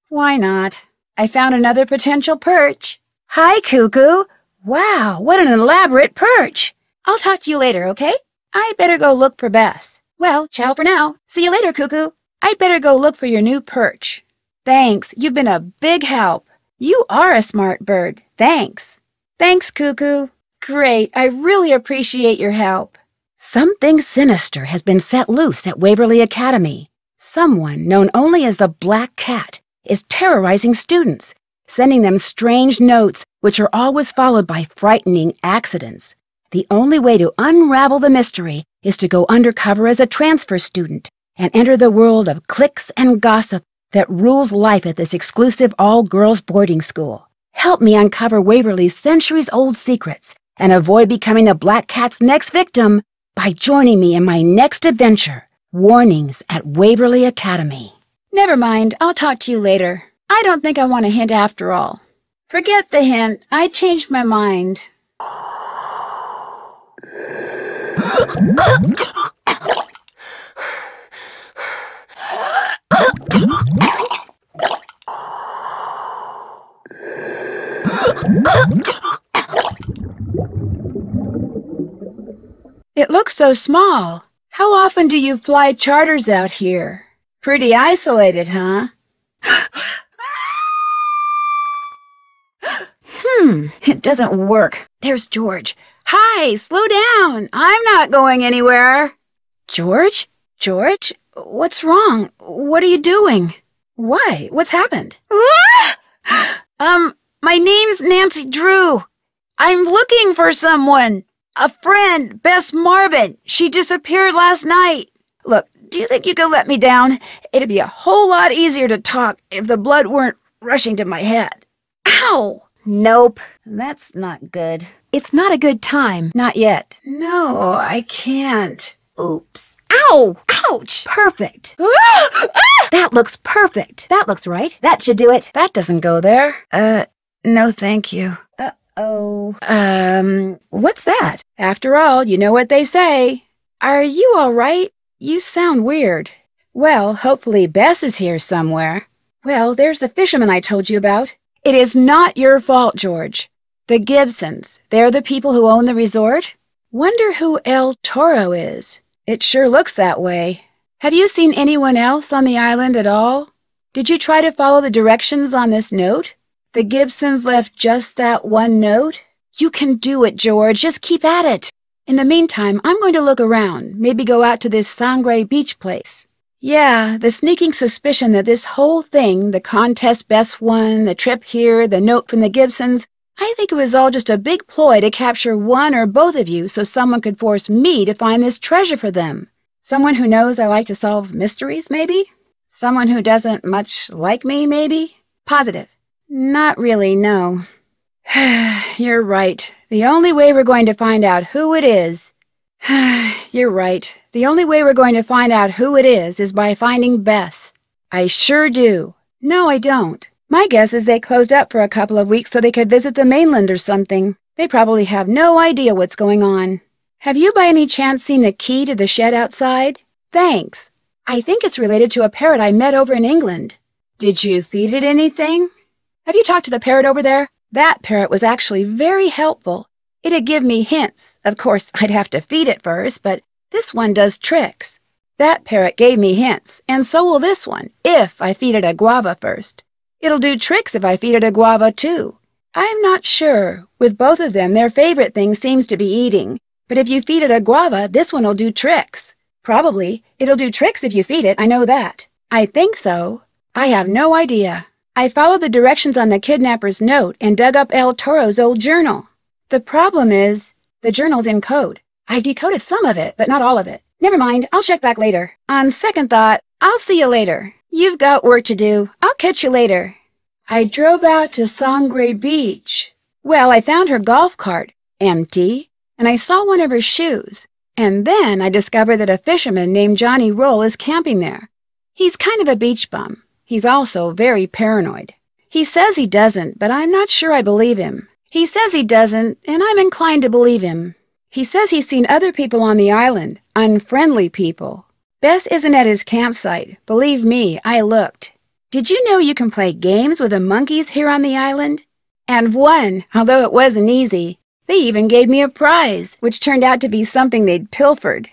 Why not? I found another potential perch. Hi, Cuckoo. Wow, what an elaborate perch. I'll talk to you later, okay? I'd better go look for Bess. Well, ciao for now. See you later, Cuckoo. I'd better go look for your new perch. Thanks, you've been a big help. You are a smart bird. Thanks. Thanks, Cuckoo. Great, I really appreciate your help. Something sinister has been set loose at Waverly Academy. Someone, known only as the Black Cat, is terrorizing students, sending them strange notes which are always followed by frightening accidents. The only way to unravel the mystery is to go undercover as a transfer student and enter the world of cliques and gossip that rules life at this exclusive all-girls boarding school. Help me uncover Waverly's centuries-old secrets and avoid becoming the Black Cat's next victim by joining me in my next adventure, Warnings at Waverly Academy. Never mind, I'll talk to you later. I don't think I want a hint after all. Forget the hint, I changed my mind. It looks so small. How often do you fly charters out here? Pretty isolated, huh? Hmm, it doesn't work. There's George. Hi, slow down. I'm not going anywhere. George? George? What's wrong? What are you doing? Why? What's happened? um, my name's Nancy Drew. I'm looking for someone. A friend, Bess Marvin. She disappeared last night. Look, do you think you could let me down? It'd be a whole lot easier to talk if the blood weren't rushing to my head. Ow! Nope. That's not good. It's not a good time. Not yet. No, I can't. Oops. Ow! Ouch! Perfect. That looks perfect. That looks right. That should do it. That doesn't go there. Uh, no thank you. Uh-oh. Um, what's that? After all, you know what they say. Are you all right? You sound weird. Well, hopefully Bess is here somewhere. Well, there's the fisherman I told you about. It is not your fault, George. The Gibsons, they're the people who own the resort. Wonder who El Toro is. It sure looks that way. Have you seen anyone else on the island at all? Did you try to follow the directions on this note? The Gibsons left just that one note? You can do it, George. Just keep at it. In the meantime, I'm going to look around, maybe go out to this Sangre Beach place. Yeah, the sneaking suspicion that this whole thing, the contest Bess won, the trip here, the note from the Gibsons, I think it was all just a big ploy to capture one or both of you so someone could force me to find this treasure for them. Someone who knows I like to solve mysteries, maybe? Someone who doesn't much like me, maybe? Positive. Not really, no. You're right. The only way we're going to find out who it is... You're right. The only way we're going to find out who it is is by finding Bess. I sure do. No, I don't. My guess is they closed up for a couple of weeks so they could visit the mainland or something. They probably have no idea what's going on. Have you by any chance seen the key to the shed outside? Thanks. I think it's related to a parrot I met over in England. Did you feed it anything? Have you talked to the parrot over there? That parrot was actually very helpful. It'd give me hints. Of course, I'd have to feed it first, but this one does tricks. That parrot gave me hints, and so will this one, if I feed it a guava first. It'll do tricks if I feed it a guava, too. I'm not sure. With both of them, their favorite thing seems to be eating. But if you feed it a guava, this one'll do tricks. Probably. It'll do tricks if you feed it, I know that. I think so. I have no idea. I followed the directions on the kidnapper's note and dug up El Toro's old journal. The problem is, the journal's in code. I decoded some of it, but not all of it. Never mind, I'll check back later. On second thought, I'll see you later. You've got work to do. I'll catch you later. I drove out to Sangre Beach. Well, I found her golf cart, empty, and I saw one of her shoes. And then I discovered that a fisherman named Johnny Roll is camping there. He's kind of a beach bum. He's also very paranoid. He says he doesn't, but I'm not sure I believe him. He says he doesn't, and I'm inclined to believe him. He says he's seen other people on the island, unfriendly people. Bess isn't at his campsite. Believe me, I looked. Did you know you can play games with the monkeys here on the island? And won, although it wasn't easy. They even gave me a prize, which turned out to be something they'd pilfered.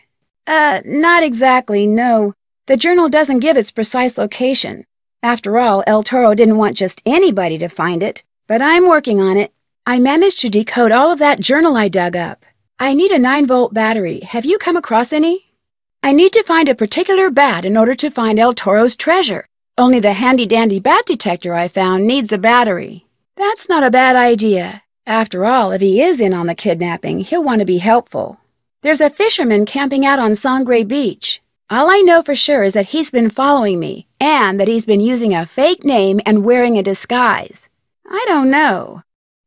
Uh, not exactly, no. The journal doesn't give its precise location. After all, El Toro didn't want just anybody to find it, but I'm working on it. I managed to decode all of that journal I dug up. I need a nine volt battery. Have you come across any? I need to find a particular bat in order to find El Toro's treasure. Only the handy-dandy bat detector I found needs a battery. That's not a bad idea. After all, if he is in on the kidnapping, he'll want to be helpful. There's a fisherman camping out on Sangre Beach. All I know for sure is that he's been following me, and that he's been using a fake name and wearing a disguise. I don't know.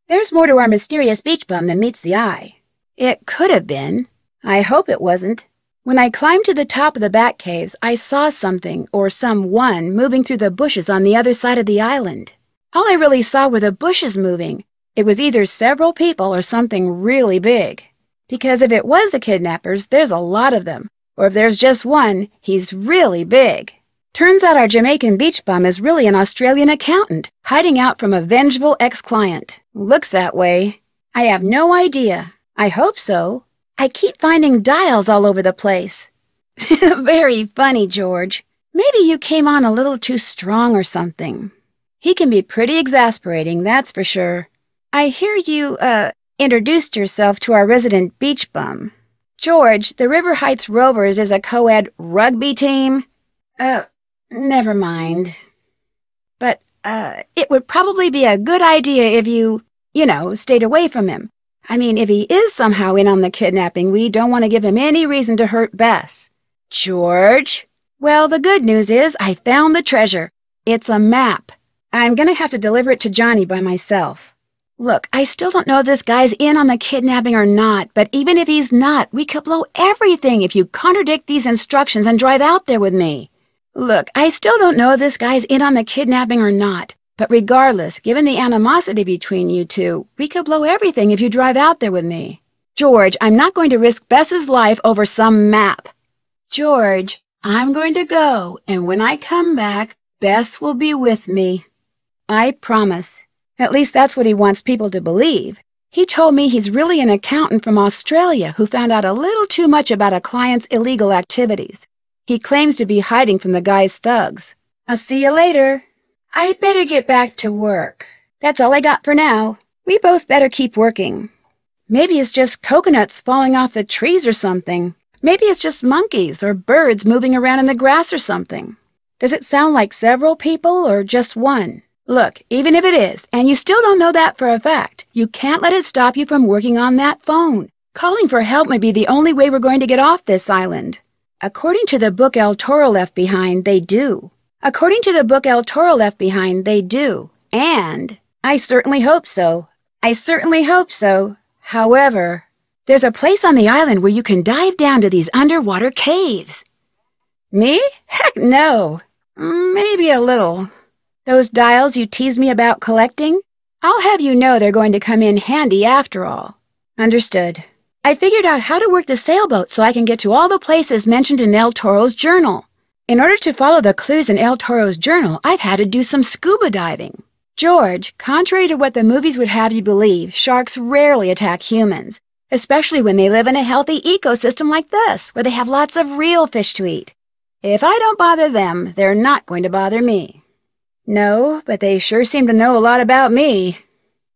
There's more to our mysterious beach bum than meets the eye. It could have been. I hope it wasn't. When I climbed to the top of the bat caves, I saw something, or someone, moving through the bushes on the other side of the island. All I really saw were the bushes moving. It was either several people or something really big. Because if it was the kidnappers, there's a lot of them. Or if there's just one, he's really big. Turns out our Jamaican beach bum is really an Australian accountant, hiding out from a vengeful ex-client. Looks that way. I have no idea. I hope so. I keep finding dials all over the place. Very funny, George. Maybe you came on a little too strong or something. He can be pretty exasperating, that's for sure. I hear you, uh, introduced yourself to our resident beach bum. George, the River Heights Rovers is a co-ed rugby team. Uh... Never mind. But, uh, it would probably be a good idea if you, you know, stayed away from him. I mean, if he is somehow in on the kidnapping, we don't want to give him any reason to hurt Bess. George, Well, the good news is I found the treasure. It's a map. I'm gonna have to deliver it to Johnny by myself. Look, I still don't know if this guy's in on the kidnapping or not, but even if he's not, we could blow everything if you contradict these instructions and drive out there with me. Look, I still don't know if this guy's in on the kidnapping or not, but regardless, given the animosity between you two, we could blow everything if you drive out there with me. George, I'm not going to risk Bess's life over some map. George, I'm going to go, and when I come back, Bess will be with me. I promise. At least that's what he wants people to believe. He told me he's really an accountant from Australia who found out a little too much about a client's illegal activities. He claims to be hiding from the guy's thugs. I'll see you later. I'd better get back to work. That's all I got for now. We both better keep working. Maybe it's just coconuts falling off the trees or something. Maybe it's just monkeys or birds moving around in the grass or something. Does it sound like several people or just one? Look, even if it is, and you still don't know that for a fact, you can't let it stop you from working on that phone. Calling for help may be the only way we're going to get off this island. According to the book El Toro left behind, they do. According to the book El Toro left behind, they do. And I certainly hope so. I certainly hope so. However, there's a place on the island where you can dive down to these underwater caves. Me? Heck no. Maybe a little. Those dials you tease me about collecting? I'll have you know they're going to come in handy after all. Understood. I figured out how to work the sailboat so I can get to all the places mentioned in El Toro's journal. In order to follow the clues in El Toro's journal, I've had to do some scuba diving. George, contrary to what the movies would have you believe, sharks rarely attack humans, especially when they live in a healthy ecosystem like this, where they have lots of real fish to eat. If I don't bother them, they're not going to bother me. No, but they sure seem to know a lot about me.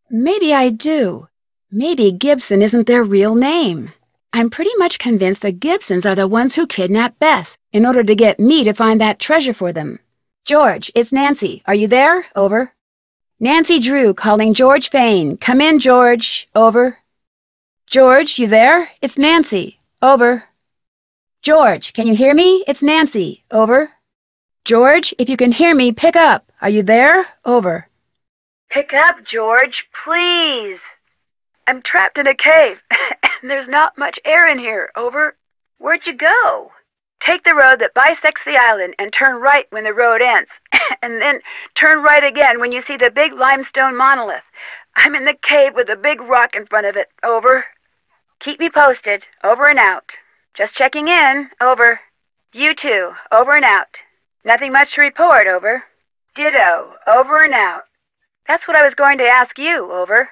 Maybe I do. Maybe Gibson isn't their real name. I'm pretty much convinced the Gibsons are the ones who kidnapped Bess in order to get me to find that treasure for them. George, it's Nancy. Are you there? Over. Nancy Drew calling George Fane. Come in, George. Over. George, you there? It's Nancy. Over. George, can you hear me? It's Nancy. Over. George, if you can hear me, pick up. Are you there? Over. Pick up, George, please. I'm trapped in a cave, and there's not much air in here. Over. Where'd you go? Take the road that bisects the island and turn right when the road ends, and then turn right again when you see the big limestone monolith. I'm in the cave with a big rock in front of it. Over. Keep me posted. Over and out. Just checking in. Over. You too. Over and out. Nothing much to report, over. Ditto, over and out. That's what I was going to ask you, over.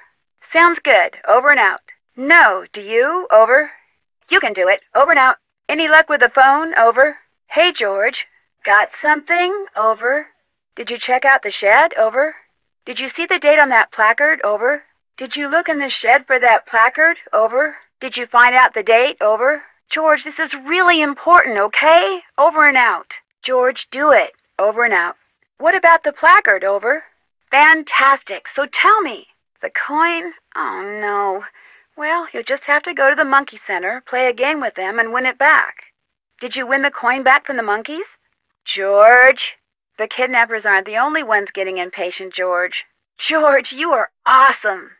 Sounds good, over and out. No, do you, over? You can do it, over and out. Any luck with the phone, over? Hey, George, got something, over? Did you check out the shed, over? Did you see the date on that placard, over? Did you look in the shed for that placard, over? Did you find out the date, over? George, this is really important, okay? Over and out. George, do it. Over and out. What about the placard, over? Fantastic. So tell me. The coin? Oh, no. Well, you'll just have to go to the monkey center, play a game with them, and win it back. Did you win the coin back from the monkeys? George. The kidnappers aren't the only ones getting impatient, George. George, you are awesome.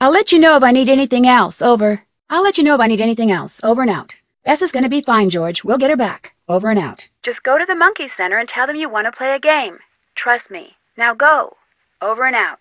I'll let you know if I need anything else. Over. I'll let you know if I need anything else. Over and out. Bess is going to be fine, George. We'll get her back. Over and out. Just go to the monkey center and tell them you want to play a game. Trust me. Now go. Over and out.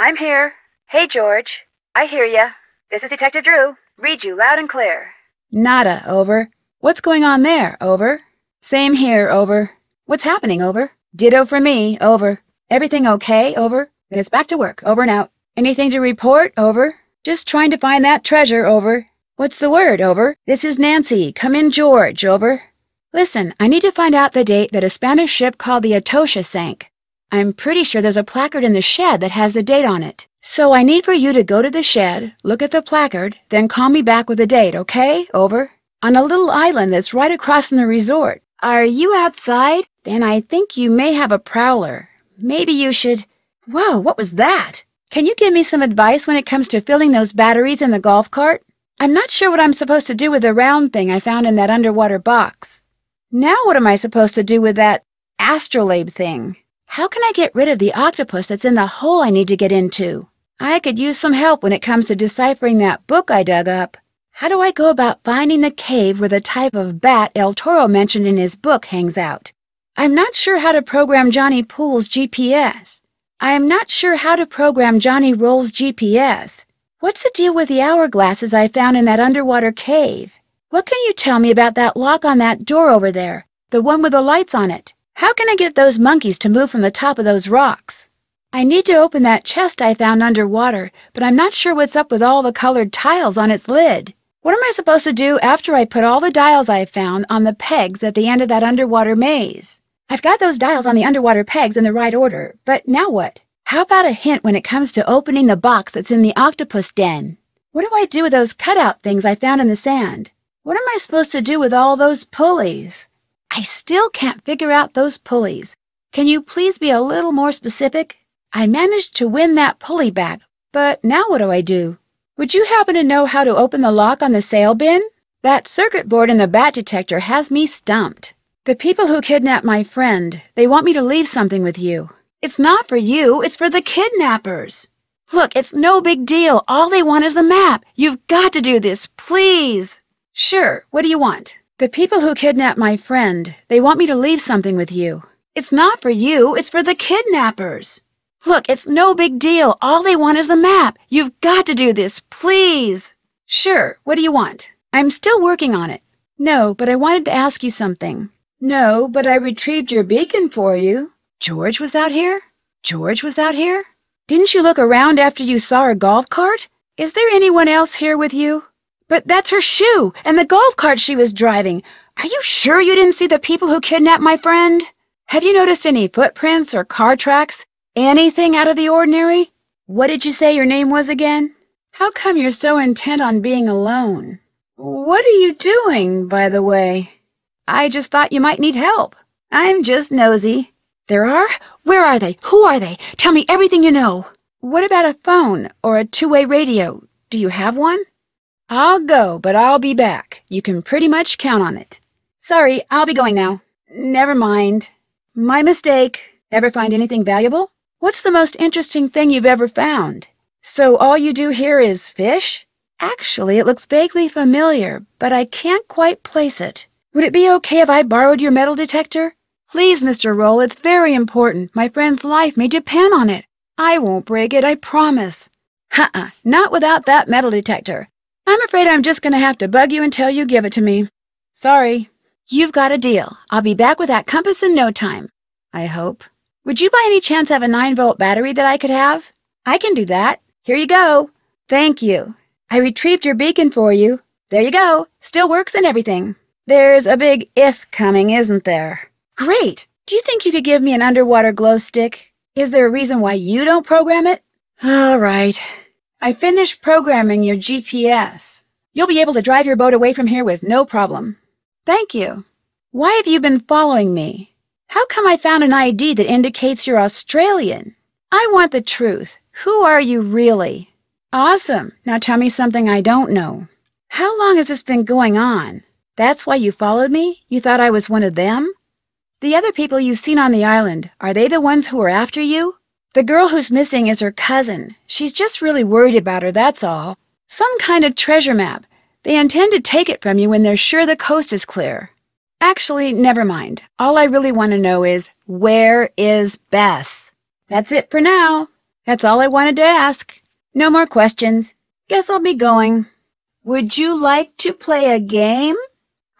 I'm here. Hey, George. I hear ya. This is Detective Drew. Read you loud and clear. Nada, over. What's going on there, over? Same here, over. What's happening, over? Ditto for me, over. Everything okay, over? Then it's back to work, over and out. Anything to report, over? Just trying to find that treasure, over. What's the word, over? This is Nancy. Come in, George, over. Listen, I need to find out the date that a Spanish ship called the Atocha sank. I'm pretty sure there's a placard in the shed that has the date on it. So I need for you to go to the shed, look at the placard, then call me back with a date, okay? Over. On a little island that's right across from the resort. Are you outside? Then I think you may have a prowler. Maybe you should... Whoa, what was that? Can you give me some advice when it comes to filling those batteries in the golf cart? I'm not sure what I'm supposed to do with the round thing I found in that underwater box. Now what am I supposed to do with that astrolabe thing? How can I get rid of the octopus that's in the hole I need to get into? I could use some help when it comes to deciphering that book I dug up. How do I go about finding the cave where the type of bat El Toro mentioned in his book hangs out? I'm not sure how to program Johnny Poole's G P S. I am not sure how to program Johnny Roll's G P S. What's the deal with the hourglasses I found in that underwater cave? What can you tell me about that lock on that door over there, the one with the lights on it? How can I get those monkeys to move from the top of those rocks? I need to open that chest I found underwater, but I'm not sure what's up with all the colored tiles on its lid. What am I supposed to do after I put all the dials I found on the pegs at the end of that underwater maze? I've got those dials on the underwater pegs in the right order, but now what? How about a hint when it comes to opening the box that's in the octopus den? What do I do with those cutout things I found in the sand? What am I supposed to do with all those pulleys? I still can't figure out those pulleys. Can you please be a little more specific? I managed to win that pulley back, but now what do I do? Would you happen to know how to open the lock on the sail bin? That circuit board in the bat detector has me stumped. The people who kidnapped my friend, they want me to leave something with you. It's not for you, it's for the kidnappers. Look, it's no big deal. All they want is the map. You've got to do this, please. Sure, what do you want? The people who kidnapped my friend, they want me to leave something with you. It's not for you, it's for the kidnappers. Look, it's no big deal. All they want is the map. You've got to do this, please. Sure, what do you want? I'm still working on it. No, but I wanted to ask you something. No, but I retrieved your beacon for you. George was out here? George was out here? Didn't you look around after you saw her golf cart? Is there anyone else here with you? But that's her shoe and the golf cart she was driving. Are you sure you didn't see the people who kidnapped my friend? Have you noticed any footprints or car tracks? Anything out of the ordinary? What did you say your name was again? How come you're so intent on being alone? What are you doing, by the way? I just thought you might need help. I'm just nosy. There are? Where are they? Who are they? Tell me everything you know. What about a phone or a two-way radio? Do you have one? I'll go, but I'll be back. You can pretty much count on it. Sorry, I'll be going now. Never mind. My mistake. Ever find anything valuable? What's the most interesting thing you've ever found? So all you do here is fish? Actually, it looks vaguely familiar, but I can't quite place it. Would it be okay if I borrowed your metal detector? Please, Mister Roll, it's very important. My friend's life may depend on it. I won't break it, I promise. Uh-uh, not without that metal detector. I'm afraid I'm just going to have to bug you until you give it to me. Sorry. You've got a deal. I'll be back with that compass in no time. I hope. Would you by any chance have a nine volt battery that I could have? I can do that. Here you go. Thank you. I retrieved your beacon for you. There you go. Still works and everything. There's a big if coming, isn't there? Great. Do you think you could give me an underwater glow stick? Is there a reason why you don't program it? All right. I finished programming your G P S. You'll be able to drive your boat away from here with no problem. Thank you. Why have you been following me? How come I found an I D that indicates you're Australian? I want the truth. Who are you really? Awesome. Now tell me something I don't know. How long has this been going on? That's why you followed me? You thought I was one of them? The other people you've seen on the island, are they the ones who are after you? The girl who's missing is her cousin. She's just really worried about her, that's all. Some kind of treasure map. They intend to take it from you when they're sure the coast is clear. Actually, never mind. All I really want to know is, where is Bess? That's it for now. That's all I wanted to ask. No more questions. Guess I'll be going. Would you like to play a game?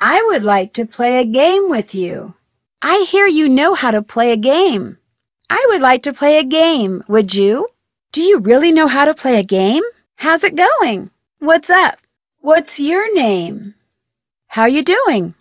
I would like to play a game with you. I hear you know how to play a game. I would like to play a game, would you? Do you really know how to play a game? How's it going? What's up? What's your name? How you doing?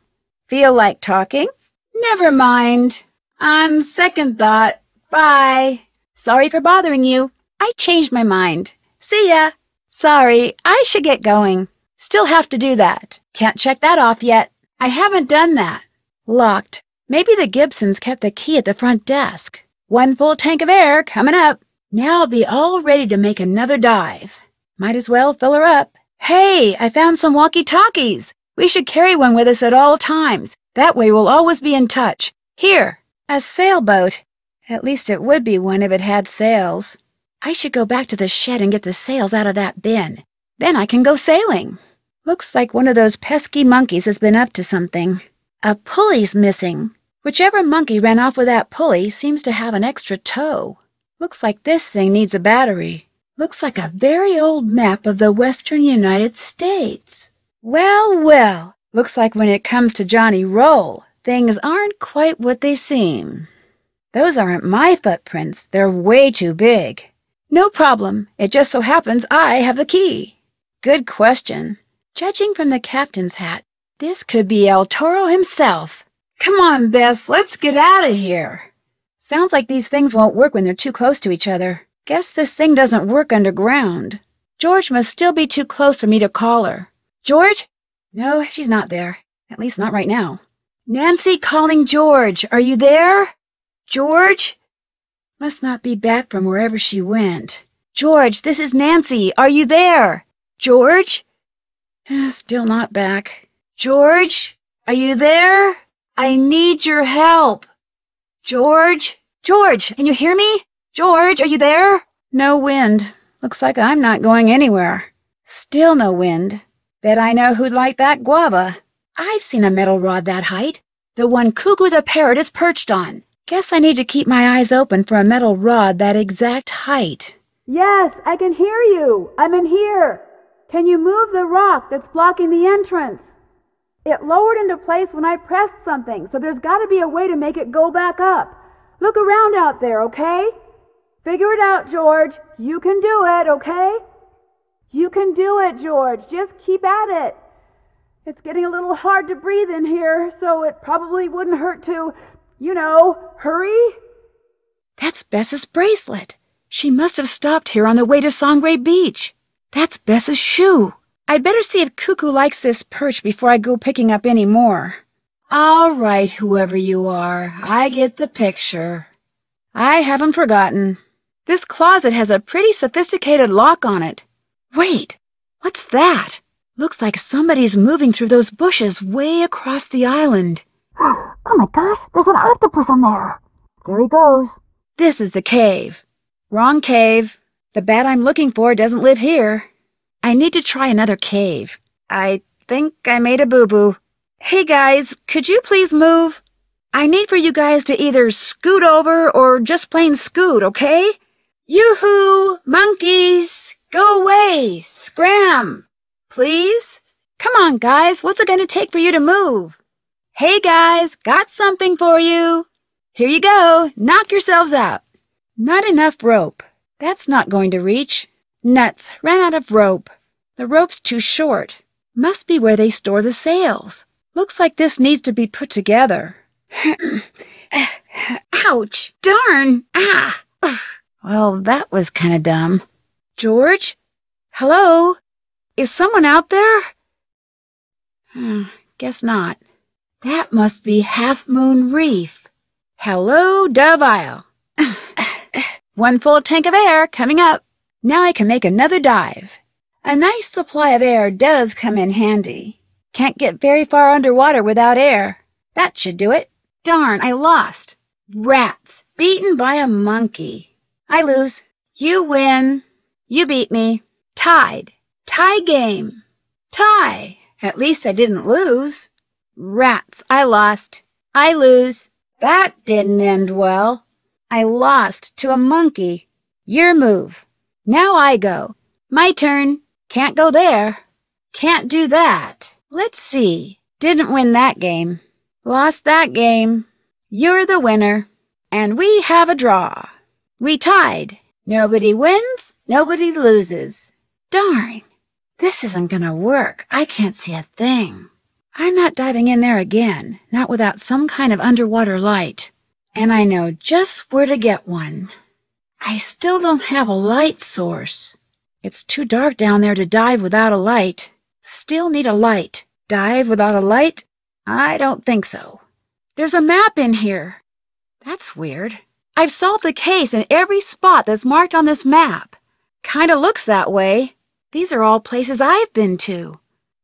Feel like talking? Never mind. On second thought, bye. Sorry for bothering you. I changed my mind. See ya. Sorry, I should get going. Still have to do that. Can't check that off yet. I haven't done that. Locked. Maybe the Gibsons kept the key at the front desk. One full tank of air coming up. Now I'll be all ready to make another dive. Might as well fill her up. Hey, I found some walkie-talkies. We should carry one with us at all times. That way we'll always be in touch. Here, a sailboat. At least it would be one if it had sails. I should go back to the shed and get the sails out of that bin. Then I can go sailing. Looks like one of those pesky monkeys has been up to something. A pulley's missing. Whichever monkey ran off with that pulley seems to have an extra toe. Looks like this thing needs a battery. Looks like a very old map of the western United States. Well, well, looks like when it comes to Johnny Roll, things aren't quite what they seem. Those aren't my footprints. They're way too big. No problem. It just so happens I have the key. Good question. Judging from the captain's hat, this could be El Toro himself. Come on, Bess, let's get out of here. Sounds like these things won't work when they're too close to each other. Guess this thing doesn't work underground. George must still be too close for me to call her. George? No, she's not there. At least not right now. Nancy calling George. Are you there? George? Must not be back from wherever she went. George, this is Nancy. Are you there? George? Still not back. George? Are you there? I need your help. George? George, can you hear me? George, are you there? No wind. Looks like I'm not going anywhere. Still no wind. Bet I know who'd like that guava. I've seen a metal rod that height. The one Cuckoo the parrot is perched on. Guess I need to keep my eyes open for a metal rod that exact height. Yes, I can hear you. I'm in here. Can you move the rock that's blocking the entrance? It lowered into place when I pressed something, so there's got to be a way to make it go back up. Look around out there, okay? Figure it out, George. You can do it, okay? You can do it, George. Just keep at it. It's getting a little hard to breathe in here, so it probably wouldn't hurt to, you know, hurry. That's Bess's bracelet. She must have stopped here on the way to Sangre Beach. That's Bess's shoe. I'd better see if Cuckoo likes this perch before I go picking up any more. All right, whoever you are, I get the picture. I haven't forgotten. This closet has a pretty sophisticated lock on it. Wait, what's that? Looks like somebody's moving through those bushes way across the island. Oh my gosh, there's an octopus on there. There he goes. This is the cave. Wrong cave. The bat I'm looking for doesn't live here. I need to try another cave. I think I made a boo-boo. Hey guys, could you please move? I need for you guys to either scoot over or just plain scoot, okay? Yoo-hoo, monkeys! Go away! Scram! Please? Come on, guys, what's it gonna take for you to move? Hey guys, got something for you! Here you go, knock yourselves out. Not enough rope. That's not going to reach. Nuts, ran out of rope. The rope's too short. Must be where they store the sails. Looks like this needs to be put together. Ouch! Darn! Ah! Ugh. Well, that was kind of dumb. George? Hello? Is someone out there? Hmm, guess not. That must be Half Moon Reef. Hello, Dove Isle. One full tank of air coming up. Now I can make another dive. A nice supply of air does come in handy. Can't get very far underwater without air. That should do it. Darn, I lost. Rats, beaten by a monkey. I lose. You win. You beat me. Tied. Tie game. Tie. At least I didn't lose. Rats, I lost. I lose. That didn't end well. I lost to a monkey. Your move. Now I go. My turn. Can't go there. Can't do that. Let's see. Didn't win that game. Lost that game. You're the winner. And we have a draw. We tied. Nobody wins. Nobody loses. Darn. This isn't gonna work. I can't see a thing. I'm not diving in there again. Not without some kind of underwater light. And I know just where to get one. I still don't have a light source. It's too dark down there to dive without a light. Still need a light. Dive without a light? I don't think so. There's a map in here. That's weird. I've solved the case in every spot that's marked on this map. Kinda looks that way. These are all places I've been to.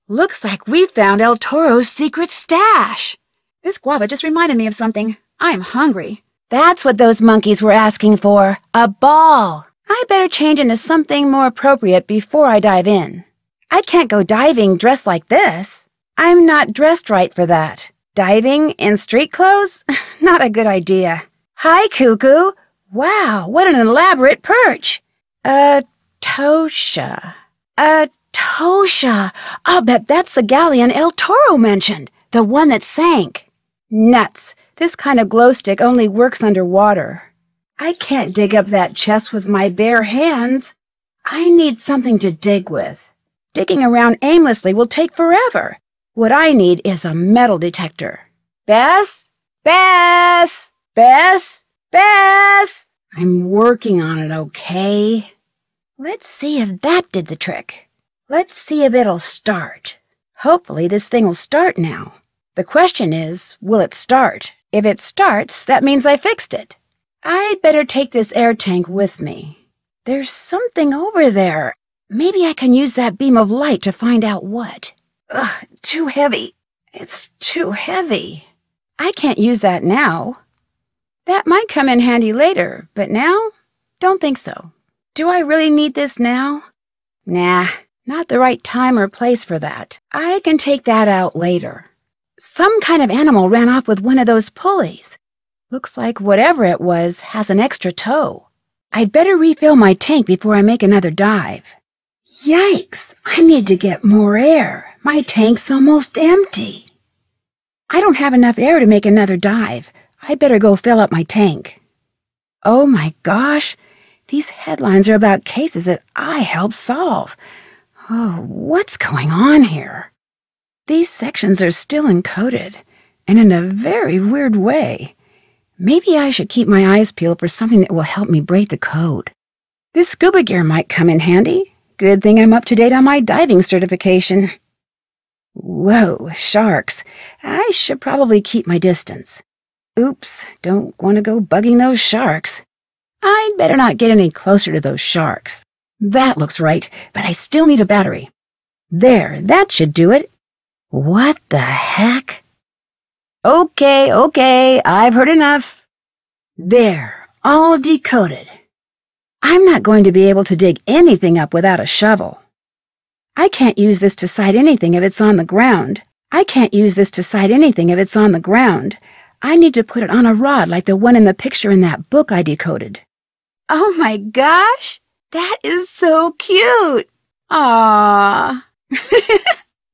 Looks like we found El Toro's secret stash. This guava just reminded me of something. I'm hungry. That's what those monkeys were asking for, a ball. I better change into something more appropriate before I dive in. I can't go diving dressed like this. I'm not dressed right for that. Diving in street clothes? Not a good idea. Hi, Cuckoo. Wow, what an elaborate perch. Atocha. Atocha. I'll bet that's the galleon El Toro mentioned, the one that sank. Nuts. This kind of glow stick only works underwater. I can't dig up that chest with my bare hands. I need something to dig with. Digging around aimlessly will take forever. What I need is a metal detector. Bess? Bess? Bess? Bess? I'm working on it, okay? Let's see if that did the trick. Let's see if it'll start. Hopefully this thing'll start now. The question is, will it start? If it starts, that means I fixed it. I'd better take this air tank with me. There's something over there. Maybe I can use that beam of light to find out what. Ugh, too heavy. It's too heavy. I can't use that now. That might come in handy later, but now? Don't think so. Do I really need this now? Nah, not the right time or place for that. I can take that out later. Some kind of animal ran off with one of those pulleys. Looks like whatever it was has an extra toe. I'd better refill my tank before I make another dive. Yikes! I need to get more air. My tank's almost empty. I don't have enough air to make another dive. I better go fill up my tank. Oh my gosh! These headlines are about cases that I helped solve. Oh, what's going on here? These sections are still encoded, and in a very weird way. Maybe I should keep my eyes peeled for something that will help me break the code. This scuba gear might come in handy. Good thing I'm up to date on my diving certification. Whoa, sharks. I should probably keep my distance. Oops, don't want to go bugging those sharks. I'd better not get any closer to those sharks. That looks right, but I still need a battery. There, that should do it. What the heck? Okay, okay, I've heard enough. There, all decoded. I'm not going to be able to dig anything up without a shovel. I can't use this to sight anything if it's on the ground. I can't use this to sight anything if it's on the ground. I need to put it on a rod like the one in the picture in that book I decoded. Oh my gosh, that is so cute. Aww.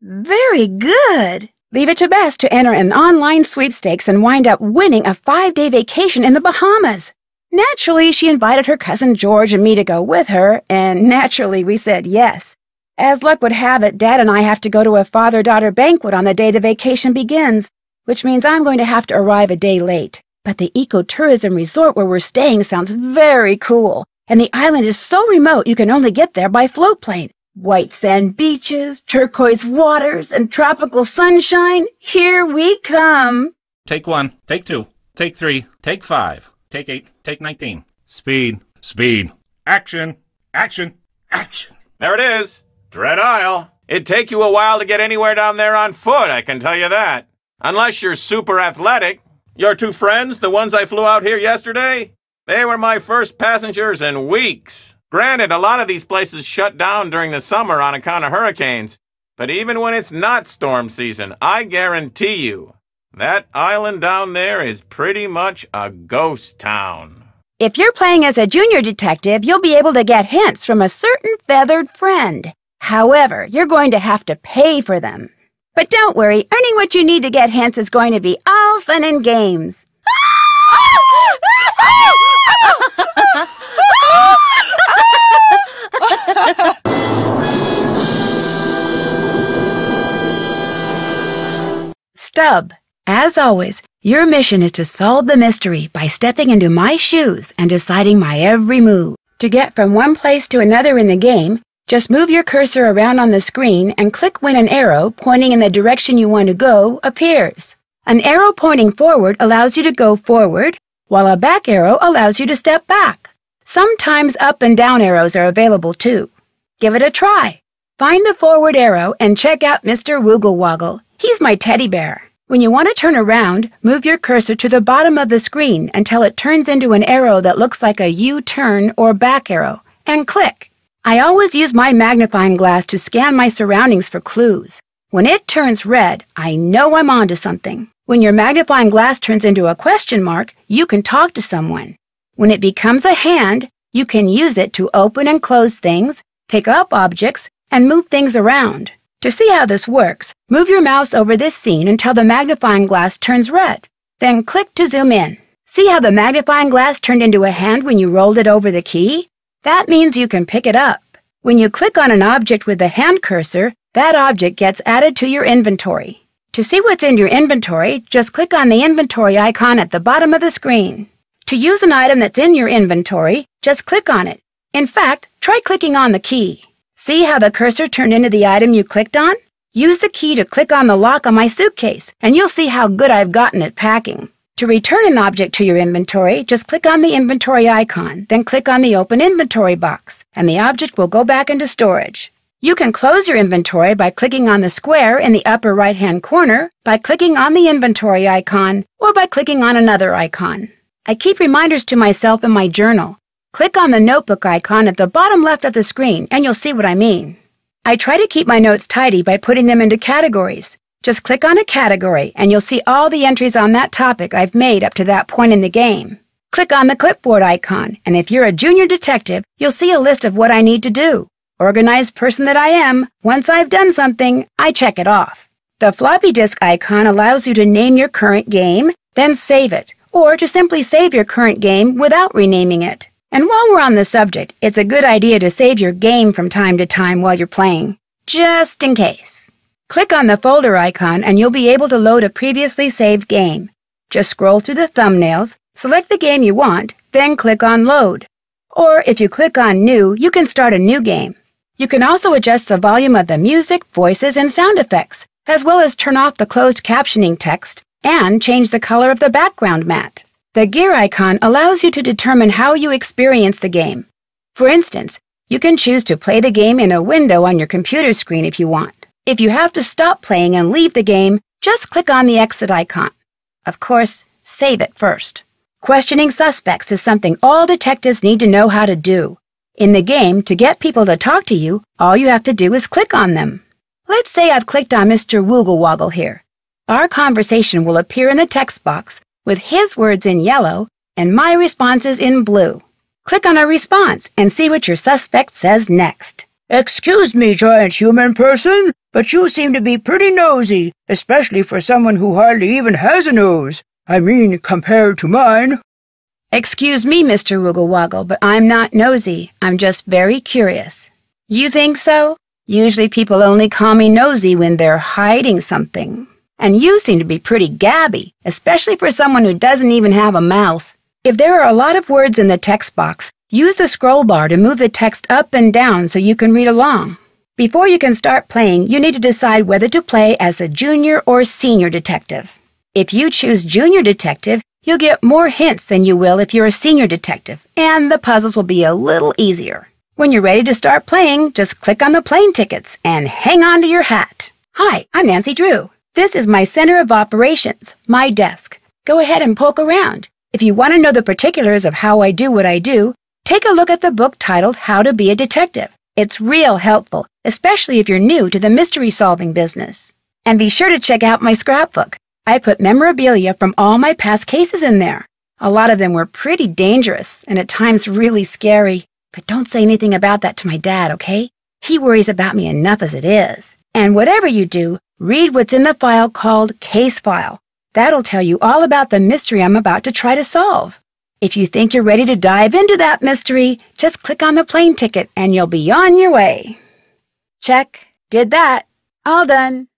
Very good. Leave it to Bess to enter an online sweepstakes and wind up winning a five-day vacation in the Bahamas. Naturally, she invited her cousin George and me to go with her, and naturally we said yes. As luck would have it, Dad and I have to go to a father-daughter banquet on the day the vacation begins, which means I'm going to have to arrive a day late. But the ecotourism resort where we're staying sounds very cool, and the island is so remote you can only get there by float plane. White sand beaches, turquoise waters, and tropical sunshine, here we come. Take one, take two, take three, take five, take eight, take nineteen. Speed, speed, action, action, action. There it is, Dread Isle. It'd take you a while to get anywhere down there on foot, I can tell you that. Unless you're super athletic. Your two friends, the ones I flew out here yesterday, they were my first passengers in weeks. Granted, a lot of these places shut down during the summer on account of hurricanes, but even when it's not storm season, I guarantee you, that island down there is pretty much a ghost town. If you're playing as a junior detective, you'll be able to get hints from a certain feathered friend. However, you're going to have to pay for them. But don't worry, earning what you need to get hints is going to be all fun and games. Stub, as always, your mission is to solve the mystery by stepping into my shoes and deciding my every move. To get from one place to another in the game, just move your cursor around on the screen and click when an arrow pointing in the direction you want to go appears. An arrow pointing forward allows you to go forward, while a back arrow allows you to step back. Sometimes up and down arrows are available too. Give it a try. Find the forward arrow and check out Mister Woogle Woggle. He's my teddy bear. When you want to turn around, move your cursor to the bottom of the screen until it turns into an arrow that looks like a U-turn or back arrow, and click. I always use my magnifying glass to scan my surroundings for clues. When it turns red, I know I'm onto something. When your magnifying glass turns into a question mark, you can talk to someone. When it becomes a hand, you can use it to open and close things, pick up objects, and move things around. To see how this works, move your mouse over this scene until the magnifying glass turns red. Then click to zoom in. See how the magnifying glass turned into a hand when you rolled it over the key? That means you can pick it up. When you click on an object with the hand cursor, that object gets added to your inventory. To see what's in your inventory, just click on the inventory icon at the bottom of the screen. To use an item that's in your inventory, just click on it. In fact, try clicking on the key. See how the cursor turned into the item you clicked on? Use the key to click on the lock on my suitcase, and you'll see how good I've gotten at packing. To return an object to your inventory, just click on the inventory icon, then click on the open inventory box, and the object will go back into storage. You can close your inventory by clicking on the square in the upper right-hand corner, by clicking on the inventory icon, or by clicking on another icon. I keep reminders to myself in my journal. Click on the notebook icon at the bottom left of the screen, and you'll see what I mean. I try to keep my notes tidy by putting them into categories. Just click on a category, and you'll see all the entries on that topic I've made up to that point in the game. Click on the clipboard icon, and if you're a junior detective, you'll see a list of what I need to do. Organized person that I am, once I've done something, I check it off. The floppy disk icon allows you to name your current game, then save it, or to simply save your current game without renaming it. And while we're on the subject, it's a good idea to save your game from time to time while you're playing, just in case. Click on the folder icon and you'll be able to load a previously saved game. Just scroll through the thumbnails, select the game you want, then click on Load. Or if you click on New, you can start a new game. You can also adjust the volume of the music, voices, and sound effects, as well as turn off the closed captioning text and change the color of the background mat. The gear icon allows you to determine how you experience the game. For instance, you can choose to play the game in a window on your computer screen if you want. If you have to stop playing and leave the game, just click on the exit icon. Of course, save it first. Questioning suspects is something all detectives need to know how to do. In the game, to get people to talk to you, all you have to do is click on them. Let's say I've clicked on Mister Wogglewoggle here. Our conversation will appear in the text box, with his words in yellow and my responses in blue. Click on a response and see what your suspect says next. Excuse me, giant human person, but you seem to be pretty nosy, especially for someone who hardly even has a nose. I mean, compared to mine. Excuse me, Mister Wogglewoggle, but I'm not nosy. I'm just very curious. You think so? Usually people only call me nosy when they're hiding something. And you seem to be pretty gabby, especially for someone who doesn't even have a mouth. If there are a lot of words in the text box, use the scroll bar to move the text up and down so you can read along. Before you can start playing, you need to decide whether to play as a junior or senior detective. If you choose junior detective, you'll get more hints than you will if you're a senior detective, and the puzzles will be a little easier. When you're ready to start playing, just click on the plane tickets and hang on to your hat. Hi, I'm Nancy Drew. This is my center of operations, my desk. Go ahead and poke around. If you want to know the particulars of how I do what I do, take a look at the book titled How to Be a Detective. It's real helpful, especially if you're new to the mystery-solving business. And be sure to check out my scrapbook. I put memorabilia from all my past cases in there. A lot of them were pretty dangerous and at times really scary. But don't say anything about that to my dad, okay? He worries about me enough as it is. And whatever you do, read what's in the file called Case File. That'll tell you all about the mystery I'm about to try to solve. If you think you're ready to dive into that mystery, just click on the plane ticket and you'll be on your way. Check. Did that. All done.